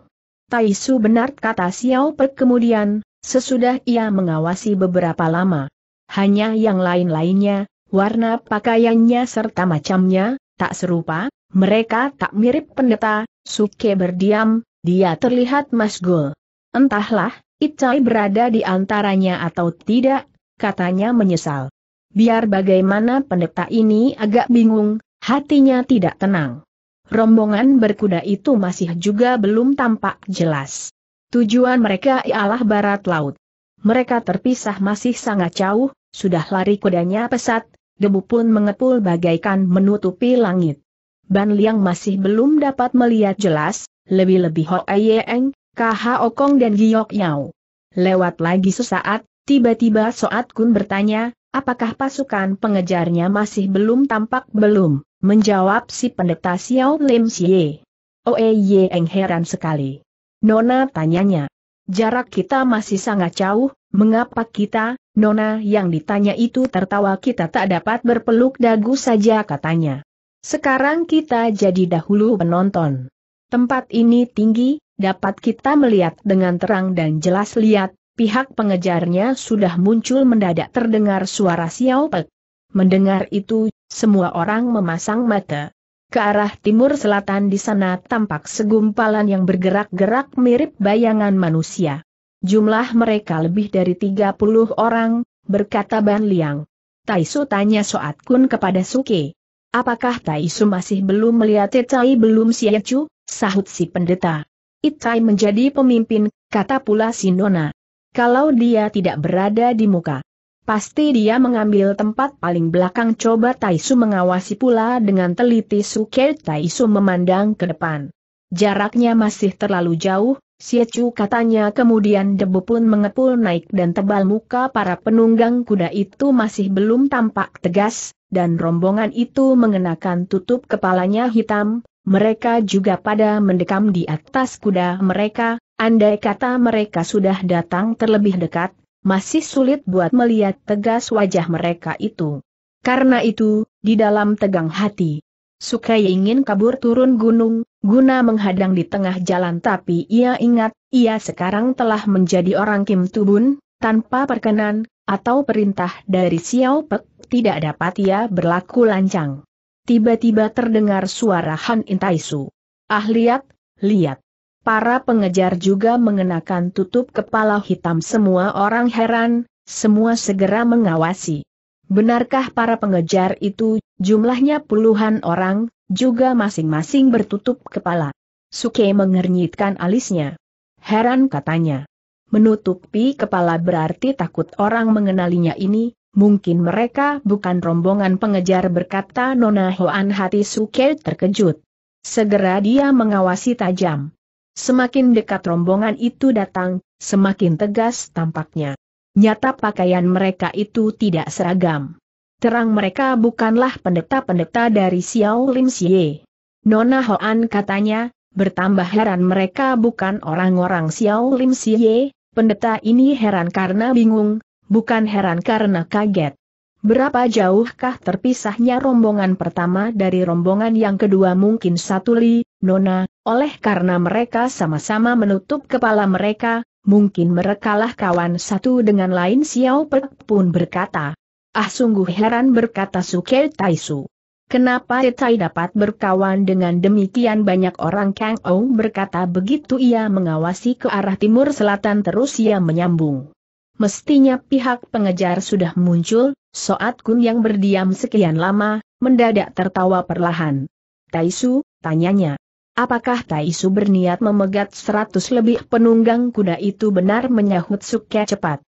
Tai Su, benar, kata Xiao Pek kemudian, sesudah ia mengawasi beberapa lama. Hanya yang lain-lainnya, warna pakaiannya serta macamnya, tak serupa, mereka tak mirip pendeta. Suke berdiam, dia terlihat masgul. Entahlah, Icai berada di antaranya atau tidak, katanya menyesal. Biar bagaimana pendeta ini agak bingung, hatinya tidak tenang. Rombongan berkuda itu masih juga belum tampak jelas. Tujuan mereka ialah barat laut. Mereka terpisah masih sangat jauh, sudah lari kudanya pesat, debu pun mengepul bagaikan menutupi langit. Ban Liang masih belum dapat melihat jelas, lebih-lebih Hoa Yeng, K H O Kong dan Giok Yao. Lewat lagi sesaat, tiba-tiba Soat Kun bertanya, apakah pasukan pengejarnya masih belum tampak? Belum, menjawab si pendeta Xiao Lim Xie. Oe Yeng heran sekali. Nona, tanyanya, jarak kita masih sangat jauh, mengapa kita? Nona yang ditanya itu tertawa, kita tak dapat berpeluk dagu saja, katanya. Sekarang kita jadi dahulu penonton. Tempat ini tinggi, dapat kita melihat dengan terang dan jelas. Lihat, pihak pengejarnya sudah muncul. Mendadak terdengar suara Xiao Pek. Mendengar itu, semua orang memasang mata. Ke arah timur selatan di sana tampak segumpalan yang bergerak-gerak mirip bayangan manusia. Jumlah mereka lebih dari tiga puluh orang, berkata Ban Liang. Tai Su, tanya Soat Kun kepada Suke. Apakah Tai Su masih belum melihat Itai? Belum, Siacu, sahut si pendeta. Itai menjadi pemimpin, kata pula si Nona. Kalau dia tidak berada di muka, pasti dia mengambil tempat paling belakang. Coba Tai Su mengawasi pula dengan teliti. Suke Tai Su memandang ke depan. Jaraknya masih terlalu jauh, Siecu, katanya kemudian. Debu pun mengepul naik dan tebal. Muka para penunggang kuda itu masih belum tampak tegas, dan rombongan itu mengenakan tutup kepalanya hitam. Mereka juga pada mendekam di atas kuda mereka. Andai kata mereka sudah datang terlebih dekat, masih sulit buat melihat tegas wajah mereka itu. Karena itu, di dalam tegang hati, Sukai ingin kabur turun gunung, guna menghadang di tengah jalan, tapi ia ingat, ia sekarang telah menjadi orang Kim Tubun, tanpa perkenan, atau perintah dari Xiao Pek, tidak dapat ia berlaku lancang. Tiba-tiba terdengar suara Han In Tai Su. Ah, lihat, lihat. Para pengejar juga mengenakan tutup kepala hitam. Semua orang heran, semua segera mengawasi. Benarkah para pengejar itu, jumlahnya puluhan orang, juga masing-masing bertutup kepala? Suke mengernyitkan alisnya. Heran, katanya. Menutupi kepala berarti takut orang mengenalinya ini, mungkin mereka bukan rombongan pengejar, berkata Nona Hoan. Hati Suke terkejut. Segera dia mengawasi tajam. Semakin dekat rombongan itu datang, semakin tegas tampaknya. Nyata pakaian mereka itu tidak seragam. Terang mereka bukanlah pendeta-pendeta dari Xiao Lim Xie. Nona Hoan, katanya, bertambah heran, mereka bukan orang-orang Xiao Lim Xie. Pendeta ini heran karena bingung, bukan heran karena kaget. Berapa jauhkah terpisahnya rombongan pertama dari rombongan yang kedua? Mungkin satu li, Nona. Oleh karena mereka sama-sama menutup kepala mereka, mungkin merekalah kawan satu dengan lain. Xiao Pek pun berkata. Ah, sungguh heran, berkata Suke Tai Su. Kenapa Itai dapat berkawan dengan demikian banyak orang? Kang Ou berkata begitu ia mengawasi ke arah timur selatan. Terus ia menyambung. Mestinya pihak pengejar sudah muncul. Soat Kun yang berdiam sekian lama, mendadak tertawa perlahan. Tai Su, tanyanya, apakah Tai Su berniat memegat seratus lebih penunggang kuda itu? Benar, menyahut Suke cepat.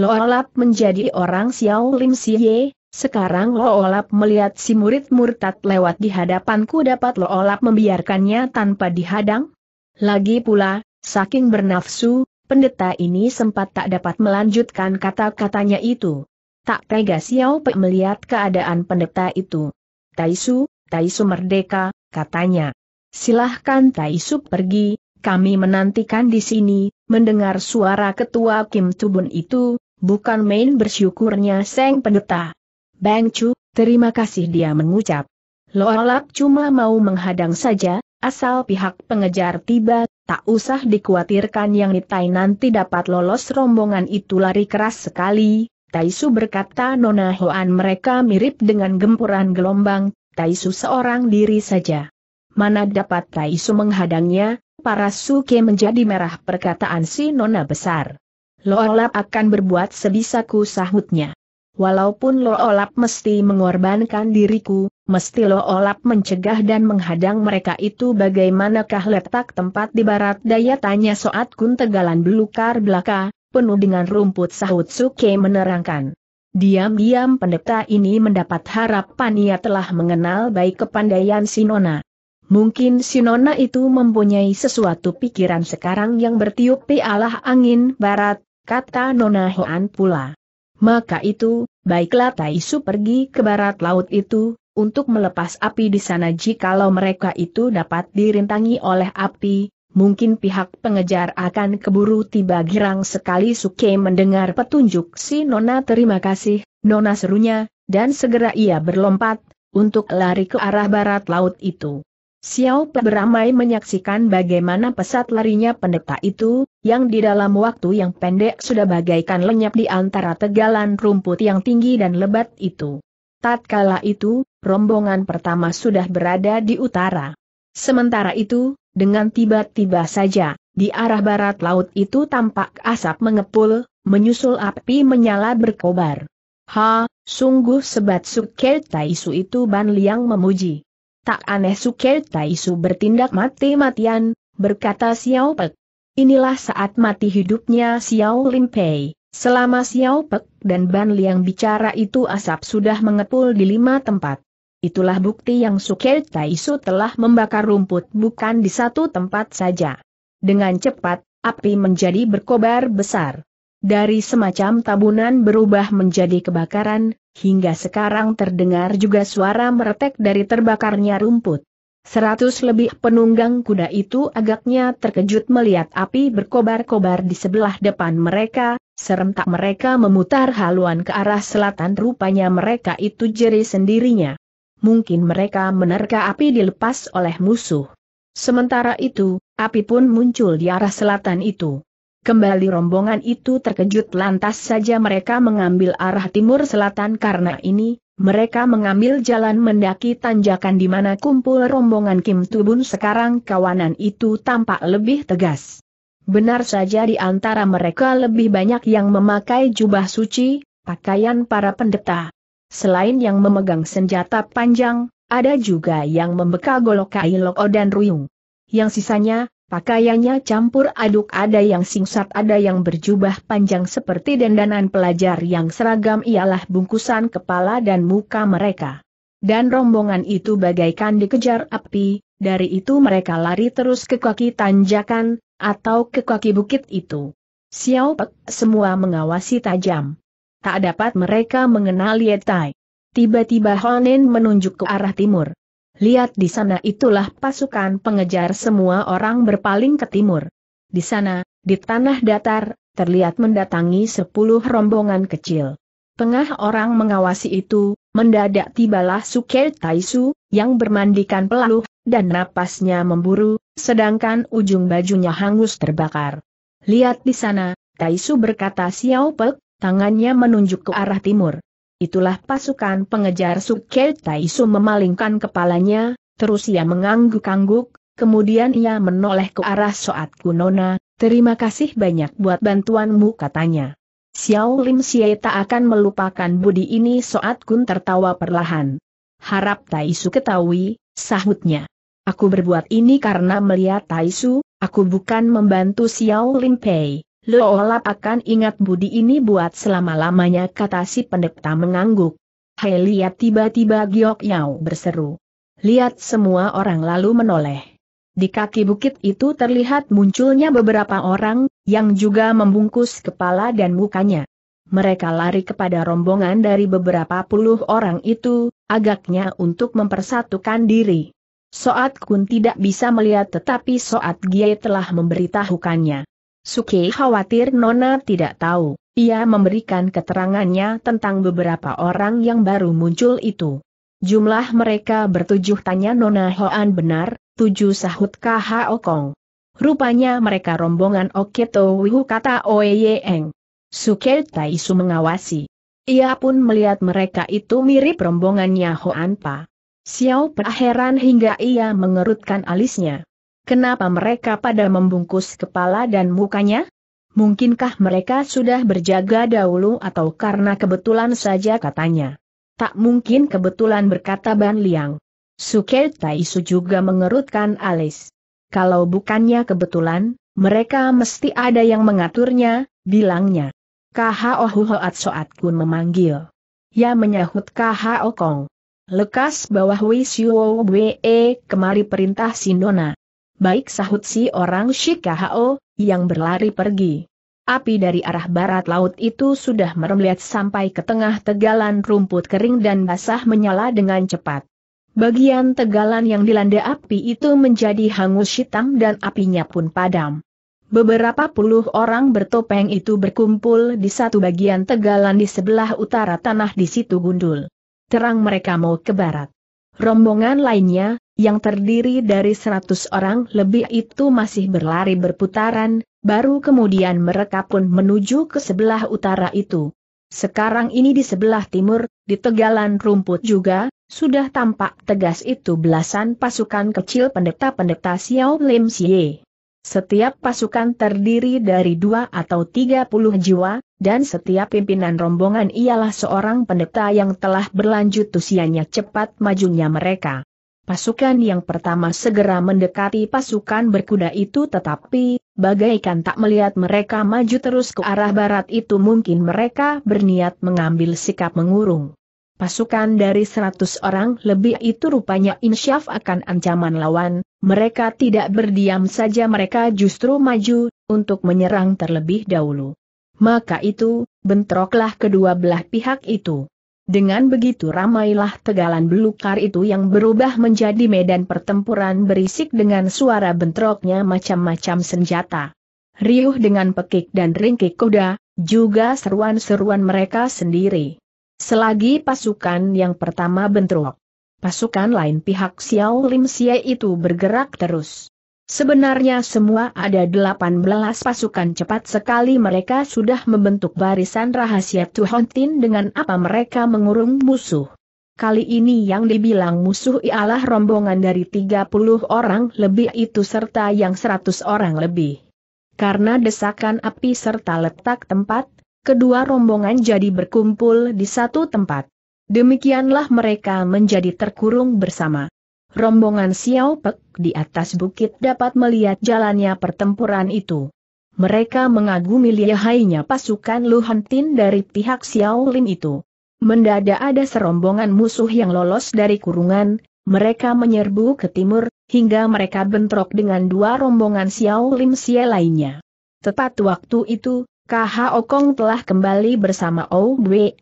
Loolap menjadi orang Xiao Lim Xie, sekarang Loolap melihat si murid murtad lewat di hadapanku, dapat Loolap membiarkannya tanpa dihadang? Lagi pula, Saking bernafsu, pendeta ini sempat tak dapat melanjutkan kata-katanya itu. Tak tega Xiao Pe melihat keadaan pendeta itu. "Taisu, Taisu merdeka," katanya. "Silahkan Taisu pergi, kami menantikan di sini." Mendengar suara ketua Kim Tubun itu, bukan main bersyukurnya sang pendeta. "Bang Chu, terima kasih," dia mengucap. Loalap cuma mau menghadang saja, asal pihak pengejar tiba, tak usah dikhawatirkan yang Nitai nanti dapat lolos. Rombongan itu lari keras sekali. "Taisu," berkata Nona Hoan, "mereka mirip dengan gempuran gelombang, Taisu seorang diri saja. Mana dapat Taisu menghadangnya?" Para suke menjadi merah perkataan si Nona besar. "Loolap akan berbuat sebisaku," sahutnya. "Walaupun Loolap mesti mengorbankan diriku, mesti Loolap mencegah dan menghadang mereka itu." "Bagaimanakah letak tempat di barat daya?" tanya Soat Kun. "Tegalan belukar belaka, penuh dengan rumput," sahut Suke menerangkan. Diam-diam pendeta ini mendapat harapan. Ia telah mengenal baik kepandaian si Nona. Mungkin si Nona itu mempunyai sesuatu pikiran sekarang yang bertiup pialah angin barat, kata Nona Hoan pula. "Maka itu, baiklah Taisu pergi ke barat laut itu, untuk melepas api di sana. Jikalau mereka itu dapat dirintangi oleh api, mungkin pihak pengejar akan keburu tiba." Girang sekali Suke mendengar petunjuk si Nona. "Terima kasih, Nona," serunya, dan segera ia berlompat, untuk lari ke arah barat laut itu. Xiao Pe beramai menyaksikan bagaimana pesat larinya pendeta itu, yang di dalam waktu yang pendek sudah bagaikan lenyap di antara tegalan rumput yang tinggi dan lebat itu. Tatkala itu, rombongan pertama sudah berada di utara. Sementara itu, dengan tiba-tiba saja, di arah barat laut itu tampak asap mengepul, menyusul api menyala berkobar. "Ha, sungguh sebat Suke Taisu itu," Ban Liang memuji. "Tak aneh Suke Taisu bertindak mati-matian," berkata Xiao Pe. Inilah saat mati hidupnya Xiao Lim Pei. Selama Xiao Pe dan Ban Liang bicara itu asap sudah mengepul di lima tempat. Itulah bukti yang Suke Taisu telah membakar rumput bukan di satu tempat saja. Dengan cepat, api menjadi berkobar besar. Dari semacam tabunan berubah menjadi kebakaran, hingga sekarang terdengar juga suara meretek dari terbakarnya rumput. Seratus lebih penunggang kuda itu agaknya terkejut melihat api berkobar-kobar di sebelah depan mereka. Serentak mereka memutar haluan ke arah selatan. Rupanya mereka itu jeri sendirinya. Mungkin mereka menerka api dilepas oleh musuh. Sementara itu, api pun muncul di arah selatan itu. Kembali rombongan itu terkejut, lantas saja mereka mengambil arah timur selatan. Karena ini, mereka mengambil jalan mendaki tanjakan di mana kumpul rombongan Kim Tubun sekarang. Kawanan itu tampak lebih tegas. Benar saja di antara mereka lebih banyak yang memakai jubah suci, pakaian para pendeta. Selain yang memegang senjata panjang, ada juga yang membekal golok kailok dan ruyung. Yang sisanya, pakaiannya campur aduk. Ada yang singkat, ada yang berjubah panjang seperti dendanan pelajar. Yang seragam ialah bungkusan kepala dan muka mereka. Dan rombongan itu bagaikan dikejar api. Dari itu mereka lari terus ke kaki tanjakan, atau ke kaki bukit itu. Xiao Pe semua mengawasi tajam. Tak dapat mereka mengenal Yetai. Tiba-tiba Honen menunjuk ke arah timur. "Lihat di sana, itulah pasukan pengejar." Semua orang berpaling ke timur. Di sana, di tanah datar, terlihat mendatangi sepuluh rombongan kecil. Tengah orang mengawasi itu, mendadak tibalah Suke Taisu, yang bermandikan peluh, dan napasnya memburu, sedangkan ujung bajunya hangus terbakar. "Lihat di sana, Taisu," berkata Xiao Pe. Tangannya menunjuk ke arah timur. Itulah pasukan pengejar. Suke Taisu memalingkan kepalanya, terus ia mengangguk-angguk, kemudian ia menoleh ke arah Soat Kun. "Nona, terima kasih banyak buat bantuanmu," katanya. "Xiao Lim Siei tak akan melupakan budi ini." Soat Kun tertawa perlahan. "Harap Taisu ketahui," sahutnya. "Aku berbuat ini karena melihat Taisu, aku bukan membantu Xiao Lim Pei. Loolap akan ingat budi ini buat selama-lamanya," kata si pendeta mengangguk. "Hei, lihat!" Tiba-tiba Giok Yao berseru. Lihat, semua orang lalu menoleh. Di kaki bukit itu terlihat munculnya beberapa orang, yang juga membungkus kepala dan mukanya. Mereka lari kepada rombongan dari beberapa puluh orang itu, agaknya untuk mempersatukan diri. Soat Kun tidak bisa melihat, tetapi Soat Gie telah memberitahukannya. Suki khawatir Nona tidak tahu, ia memberikan keterangannya tentang beberapa orang yang baru muncul itu. Jumlah mereka bertujuh, tanya Nona Hoan, benar? Tujuh, sahut K H O Kong. Rupanya mereka rombongan Oketo Wihu, kata Oeyeng. Suke Taisu mengawasi. Ia pun melihat mereka itu mirip rombongannya Hoan Pa. Xiao Pa heran hingga ia mengerutkan alisnya. Kenapa mereka pada membungkus kepala dan mukanya? Mungkinkah mereka sudah berjaga dahulu atau karena kebetulan saja, katanya. Tak mungkin kebetulan, berkata Ban Liang. Suke Taisu juga mengerutkan alis. Kalau bukannya kebetulan, mereka mesti ada yang mengaturnya, bilangnya. K H O Huat Soat Kun memanggil. Ya, menyahut K H O Kong. Lekas bawah Wisuo Wee, kemari perintah si Nona. Baik, sahut si orang si K H O, yang berlari pergi. Api dari arah barat laut itu sudah merembet sampai ke tengah tegalan rumput kering dan basah, menyala dengan cepat. Bagian tegalan yang dilanda api itu menjadi hangus hitam dan apinya pun padam. Beberapa puluh orang bertopeng itu berkumpul di satu bagian tegalan di sebelah utara tanah, di situ gundul. Terang mereka mau ke barat. Rombongan lainnya, yang terdiri dari seratus orang lebih itu masih berlari berputaran, baru kemudian mereka pun menuju ke sebelah utara itu. Sekarang ini di sebelah timur, di tegalan rumput juga, sudah tampak tegas itu belasan pasukan kecil pendeta-pendeta Xiao Lim Xie. Setiap pasukan terdiri dari dua atau tiga puluh jiwa, dan setiap pimpinan rombongan ialah seorang pendeta yang telah berlanjut usianya. Cepat majunya mereka. Pasukan yang pertama segera mendekati pasukan berkuda itu, tetapi bagaikan tak melihat mereka maju terus ke arah barat itu. Mungkin mereka berniat mengambil sikap mengurung. Pasukan dari seratus orang lebih itu rupanya insyaf akan ancaman lawan, mereka tidak berdiam saja, mereka justru maju, untuk menyerang terlebih dahulu. Maka itu, bentroklah kedua belah pihak itu. Dengan begitu ramailah tegalan belukar itu yang berubah menjadi medan pertempuran berisik dengan suara bentroknya macam-macam senjata. Riuh dengan pekik dan ringkik kuda, juga seruan-seruan mereka sendiri. Selagi pasukan yang pertama bentrok, pasukan lain pihak Xiao Lim Xie itu bergerak terus. Sebenarnya semua ada delapan belas pasukan. Cepat sekali mereka sudah membentuk barisan rahasia Tuhontin, dengan apa mereka mengurung musuh. Kali ini yang dibilang musuh ialah rombongan dari tiga puluh orang lebih itu serta yang seratus orang lebih. Karena desakan api serta letak tempat, kedua rombongan jadi berkumpul di satu tempat. Demikianlah mereka menjadi terkurung bersama. Rombongan Xiao Pek di atas bukit dapat melihat jalannya pertempuran itu. Mereka mengagumi lihainya pasukan Lu Hantin dari pihak Xiao Lim itu. Mendadak ada serombongan musuh yang lolos dari kurungan, mereka menyerbu ke timur, hingga mereka bentrok dengan dua rombongan Xiao Lim Xie lainnya. Tepat waktu itu, K H O Kong telah kembali bersama Owe.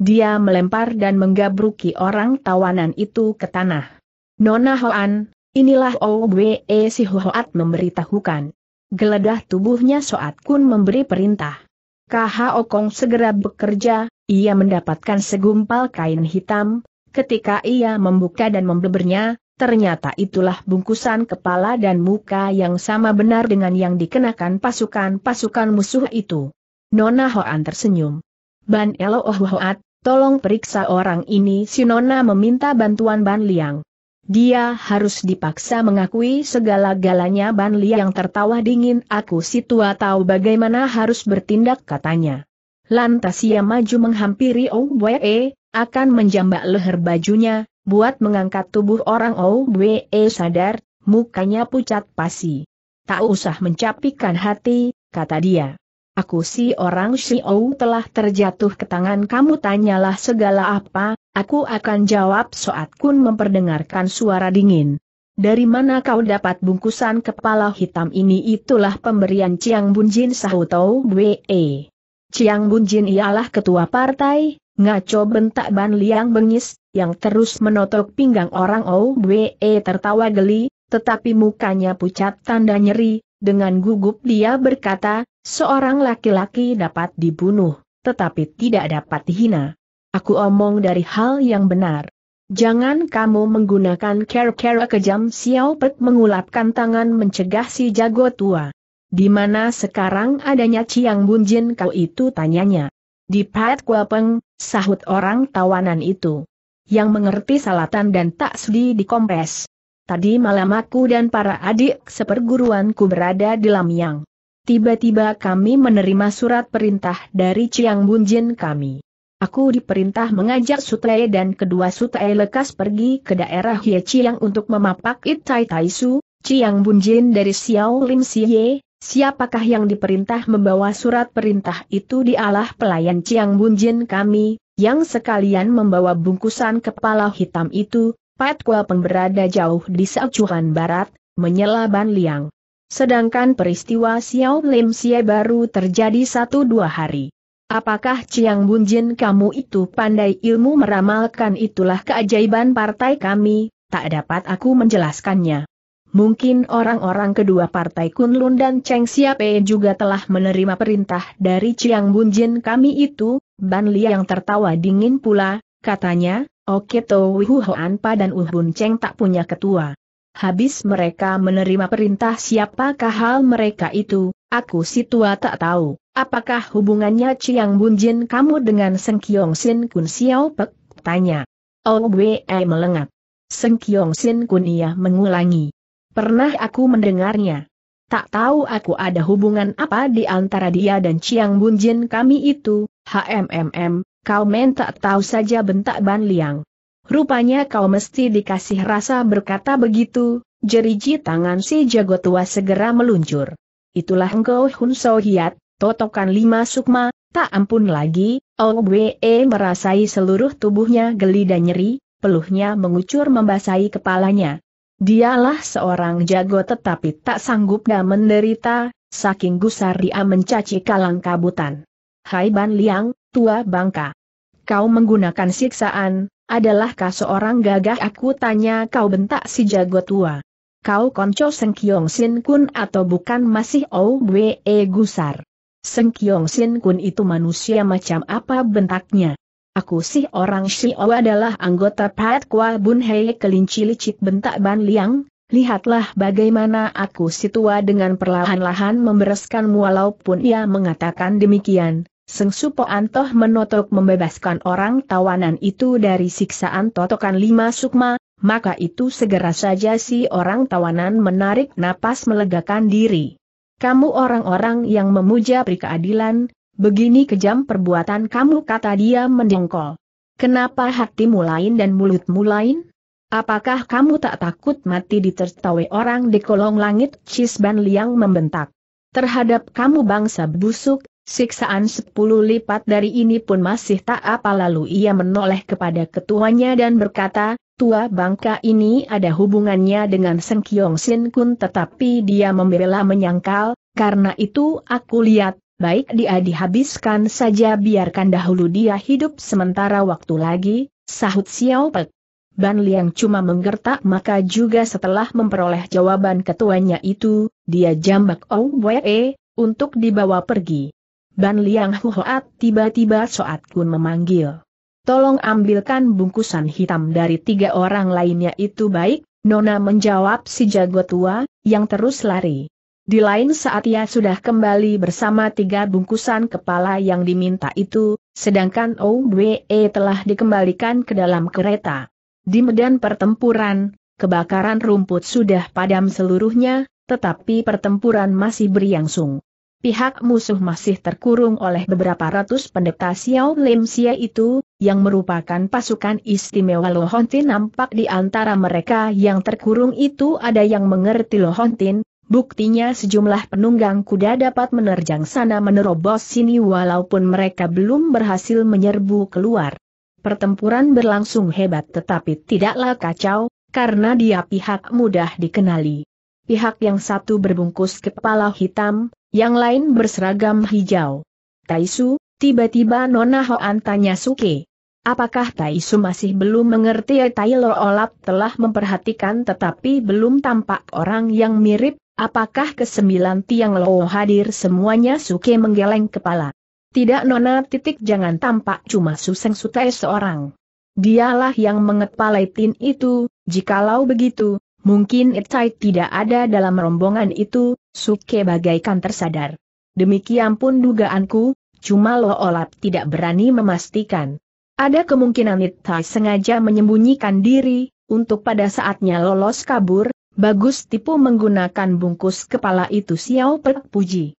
Dia melempar dan menggabruki orang tawanan itu ke tanah. Nona Hoan, inilah Owe, si Hoat memberitahukan. Geledah tubuhnya, Soat Kun memberi perintah. K H O Kong segera bekerja, ia mendapatkan segumpal kain hitam. Ketika ia membuka dan membebernya, ternyata itulah bungkusan kepala dan muka yang sama benar dengan yang dikenakan pasukan-pasukan musuh itu. Nona Hoan tersenyum. Ban Elo Hoat, tolong periksa orang ini. Si Nona meminta bantuan Ban Liang. Dia harus dipaksa mengakui segala-galanya. Ban Liang tertawa dingin. Aku si tua tahu bagaimana harus bertindak, katanya. Lantas ia maju menghampiri Owe, akan menjambak leher bajunya. Buat mengangkat tubuh orang. Owe sadar, mukanya pucat pasi. Tak usah mencapikan hati, kata dia. Aku si orang Xiao telah terjatuh ke tangan kamu, tanyalah segala apa, aku akan jawab. Soat Kun memperdengarkan suara dingin. Dari mana kau dapat bungkusan kepala hitam ini? Itulah pemberian Chiang Bunjin, sahut Tau Wei. Chiang Bunjin ialah ketua partai, ngaco, bentak Ban Liang bengis, yang terus menotok pinggang orang. Tau Wei tertawa geli, tetapi mukanya pucat tanda nyeri. Dengan gugup dia berkata, seorang laki-laki dapat dibunuh, tetapi tidak dapat dihina. Aku omong dari hal yang benar. Jangan kamu menggunakan cara-cara kejam. Xiao Pet mengulapkan tangan mencegah si jago tua. Di mana sekarang adanya Chiang Bunjin kau itu, tanyanya? Di Pat Kuapeng, sahut orang tawanan itu, yang mengerti salatan dan tak sudi dikompes. Tadi malam aku dan para adik seperguruanku berada di Lamyang. Tiba-tiba kami menerima surat perintah dari Chiang Bunjin kami. Aku diperintah mengajak Sutai dan kedua Sutai lekas pergi ke daerah Hie Chiang untuk memapak Itai Taisu. Chiang Bunjin dari Xiao Lim Siye, siapakah yang diperintah membawa surat perintah itu? Dialah pelayan Chiang Bunjin kami, yang sekalian membawa bungkusan kepala hitam itu. Pat Kuapeng berada jauh di Saucuhan Barat, menyela Ban Liang. Sedangkan peristiwa Xiao Lim Siye baru terjadi satu dua hari. Apakah Chiang Bunjin kamu itu pandai ilmu meramalkan? Itulah keajaiban partai kami, tak dapat aku menjelaskannya. Mungkin orang-orang kedua partai Kunlun dan Cheng Siape juga telah menerima perintah dari Chiang Bunjin kami itu. Ban Liang tertawa dingin pula, katanya, Oketo Wihuhoanpa dan Uhun Cheng tak punya ketua. Habis mereka menerima perintah, siapakah hal mereka itu? Aku si tua tak tahu. Apakah hubungannya Chiang Bunjin kamu dengan Seng Kiong Sin Kun? Xiao Pek tanya. Owe melengak. Seng Kiong Sin Kun, ia mengulangi. Pernah aku mendengarnya. Tak tahu aku ada hubungan apa di antara dia dan Chiang Bunjin kami itu. HMMM, kau men tak tahu saja, bentak Ban Liang. Rupanya kau mesti dikasih rasa berkata begitu. Jeriji tangan si jago tua segera meluncur. Itulah engkau Hun So Hiat. Totokan lima sukma, tak ampun lagi. Owe merasai seluruh tubuhnya geli dan nyeri, peluhnya mengucur membasahi kepalanya. Dialah seorang jago tetapi tak sanggup dan menderita, saking gusar dia mencaci kalang kabutan. Hai Ban Liang, tua bangka. Kau menggunakan siksaan, adalahkah seorang gagah? Aku tanya kau, bentak si jago tua. Kau konco Seng Kiong Sin Kun atau bukan? Masih Owe gusar. Seng Kiong Sin Kun itu manusia macam apa, bentaknya? Aku sih orang Xiao, adalah anggota Pat Kwa Bun Hei kelinci licik, bentak Ban Liang. Lihatlah bagaimana aku si tua dengan perlahan-lahan membereskan. Walaupun ia mengatakan demikian, Seng Supo Antoh menotok membebaskan orang tawanan itu dari siksaan totokan lima sukma. Maka itu segera saja si orang tawanan menarik napas melegakan diri. Kamu orang-orang yang memuja perikeadilan, begini kejam perbuatan kamu, kata dia mendengkol. Kenapa hatimu lain dan mulutmu lain? Apakah kamu tak takut mati ditertawa orang di kolong langit? Cis Ban Liang membentak. Terhadap kamu bangsa busuk, siksaan sepuluh lipat dari ini pun masih tak apa. Lalu ia menoleh kepada ketuanya dan berkata, tua bangka ini ada hubungannya dengan Seng Kiong Sin Kun, tetapi dia membela menyangkal. Karena itu aku lihat, baik dia dihabiskan saja, biarkan dahulu dia hidup sementara waktu lagi, sahut Xiao Pek. Ban Liang cuma menggertak. Maka juga setelah memperoleh jawaban ketuanya itu, dia jambak Owe untuk dibawa pergi. Ban Liang huhoat, tiba-tiba Soat Kun memanggil. Tolong ambilkan bungkusan hitam dari tiga orang lainnya itu. Baik, Nona, menjawab si jago tua, yang terus lari. Di lain saat ia sudah kembali bersama tiga bungkusan kepala yang diminta itu, sedangkan Owe telah dikembalikan ke dalam kereta. Di medan pertempuran, kebakaran rumput sudah padam seluruhnya, tetapi pertempuran masih berlangsung. Pihak musuh masih terkurung oleh beberapa ratus pendeta Xiao Lim Siye itu, yang merupakan pasukan istimewa Lohontin. Nampak di antara mereka yang terkurung itu ada yang mengerti Lohontin, buktinya sejumlah penunggang kuda dapat menerjang sana menerobos sini walaupun mereka belum berhasil menyerbu keluar. Pertempuran berlangsung hebat tetapi tidaklah kacau, karena dia pihak mudah dikenali. Pihak yang satu berbungkus kepala hitam, yang lain berseragam hijau. Taisu, tiba-tiba Nona Hoan tanya Suke. Apakah Taisu masih belum mengerti? Tailor Olap telah memperhatikan tetapi belum tampak orang yang mirip. Apakah kesembilan tiang Lo hadir semuanya? Suke menggeleng kepala. Tidak Nona, titik jangan tampak cuma Suseng Sutai seorang. Dialah yang mengepalai tin itu, jikalau begitu, mungkin Itai tidak ada dalam rombongan itu. Suke bagaikan tersadar. Demikian pun dugaanku, cuma Lo Olap tidak berani memastikan. Ada kemungkinan Itai sengaja menyembunyikan diri, untuk pada saatnya lolos kabur, bagus tipu menggunakan bungkus kepala itu. Xiao Pek puji.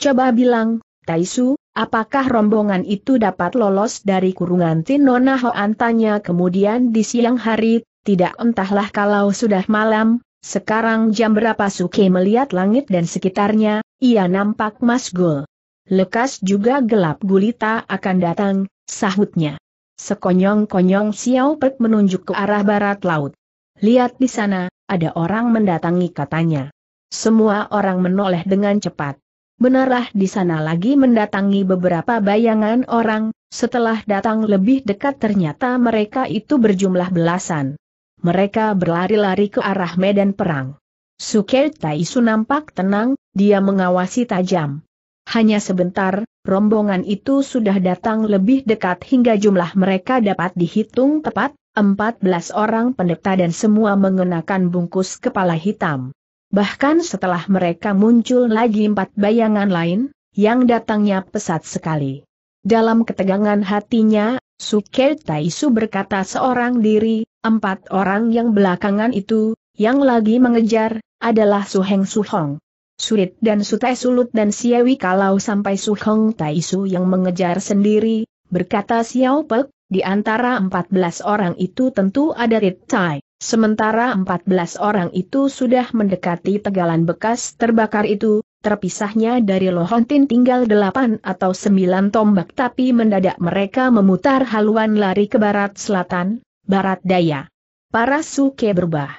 Coba bilang, Taisu, apakah rombongan itu dapat lolos dari kurungan tin? Nona Hoan tanya kemudian di siang hari. Tidak, entahlah kalau sudah malam, sekarang jam berapa? Suke melihat langit dan sekitarnya, ia nampak masgul. Lekas juga gelap gulita akan datang, sahutnya. Sekonyong-konyong Xiao Pek menunjuk ke arah barat laut. Lihat di sana, ada orang mendatangi, katanya. Semua orang menoleh dengan cepat. Benarlah di sana lagi mendatangi beberapa bayangan orang, setelah datang lebih dekat ternyata mereka itu berjumlah belasan. Mereka berlari-lari ke arah medan perang. Suke Taisu nampak tenang, dia mengawasi tajam. Hanya sebentar, rombongan itu sudah datang lebih dekat hingga jumlah mereka dapat dihitung tepat, empat belas orang pendeta dan semua mengenakan bungkus kepala hitam. Bahkan setelah mereka muncul lagi empat bayangan lain, yang datangnya pesat sekali. Dalam ketegangan hatinya, Suke Taisu berkata seorang diri, empat orang yang belakangan itu, yang lagi mengejar, adalah Suheng Suhong. Surit dan Sutai Sulut dan Siewi. Kalau sampai Suheng Taisu yang mengejar sendiri, berkata Xiao Pek, di antara empat belas orang itu tentu ada Ritai. Sementara empat belas orang itu sudah mendekati tegalan bekas terbakar itu, terpisahnya dari Lohontin tinggal delapan atau sembilan tombak. Tapi mendadak mereka memutar haluan lari ke barat selatan, barat daya. Para Suke berbah.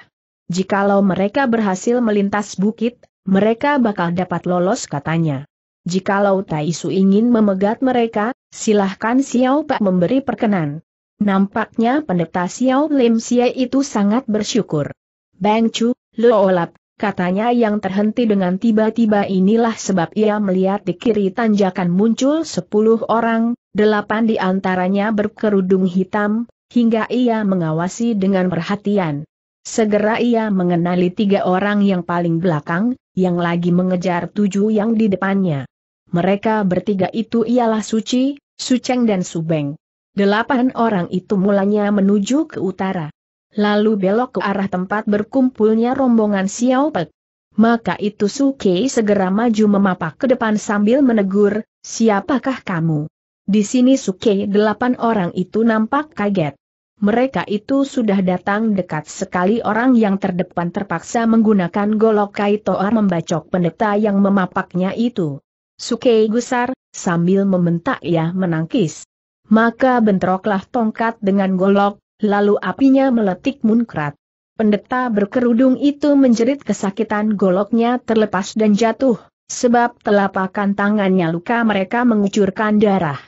Jikalau mereka berhasil melintas bukit, mereka bakal dapat lolos, katanya. Jikalau Taisu ingin memegat mereka, silahkan Xiao Pak memberi perkenan. Nampaknya pendeta Xiao Lim Xie itu sangat bersyukur. Bang Chu, Lo Olap, katanya yang terhenti dengan tiba-tiba. Inilah sebab ia melihat di kiri tanjakan muncul sepuluh orang, delapan di antaranya berkerudung hitam, hingga ia mengawasi dengan perhatian. Segera ia mengenali tiga orang yang paling belakang, yang lagi mengejar tujuh yang di depannya. Mereka bertiga itu ialah Suci, Suceng dan Subeng. Delapan orang itu mulanya menuju ke utara. Lalu belok ke arah tempat berkumpulnya rombongan Xiao Pek. Maka itu Suke segera maju memapak ke depan sambil menegur, siapakah kamu? Di sini Suke. Delapan orang itu nampak kaget. Mereka itu sudah datang dekat sekali. Orang yang terdepan terpaksa menggunakan golok kaitoa membacok pendeta yang memapaknya itu. Suke gusar, sambil membentak ia menangkis. Maka bentroklah tongkat dengan golok, lalu apinya meletik munkrat. Pendeta berkerudung itu menjerit kesakitan, goloknya terlepas dan jatuh, sebab telapakan tangannya luka. Mereka mengucurkan darah.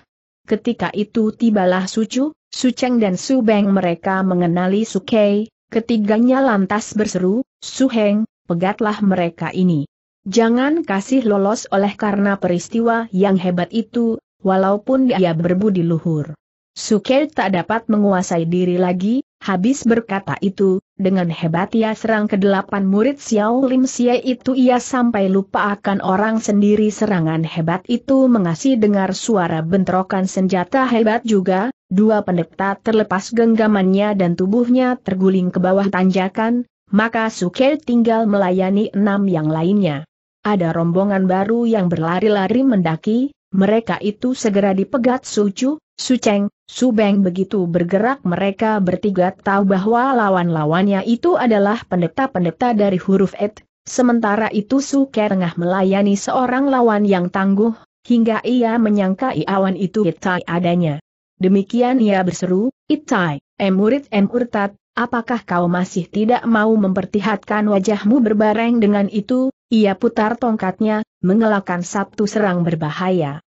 Ketika itu tibalah Sucu, Suceng dan Subeng. Mereka mengenali Suke, ketiganya lantas berseru, Suheng, pegatlah mereka ini. Jangan kasih lolos oleh karena peristiwa yang hebat itu, walaupun dia berbudi luhur. Suke tak dapat menguasai diri lagi, habis berkata itu, dengan hebat ia serang kedelapan murid Xiao Lim Xie itu. Ia sampai lupa akan orang sendiri. Serangan hebat itu mengasih dengar suara bentrokan senjata hebat juga. Dua pendeta terlepas genggamannya dan tubuhnya terguling ke bawah tanjakan, maka Suke tinggal melayani enam yang lainnya. Ada rombongan baru yang berlari-lari mendaki, mereka itu segera dipegat Sucu, Suceng, Subeng. Begitu bergerak mereka bertiga tahu bahwa lawan-lawannya itu adalah pendeta-pendeta dari huruf et, sementara itu Suke tengah melayani seorang lawan yang tangguh, hingga ia menyangkai awan itu Itai adanya. Demikian ia berseru, Itai, Emurit Emurtat, apakah kau masih tidak mau memperlihatkan wajahmu berbareng dengan itu? Ia putar tongkatnya, mengelakkan satu serang berbahaya.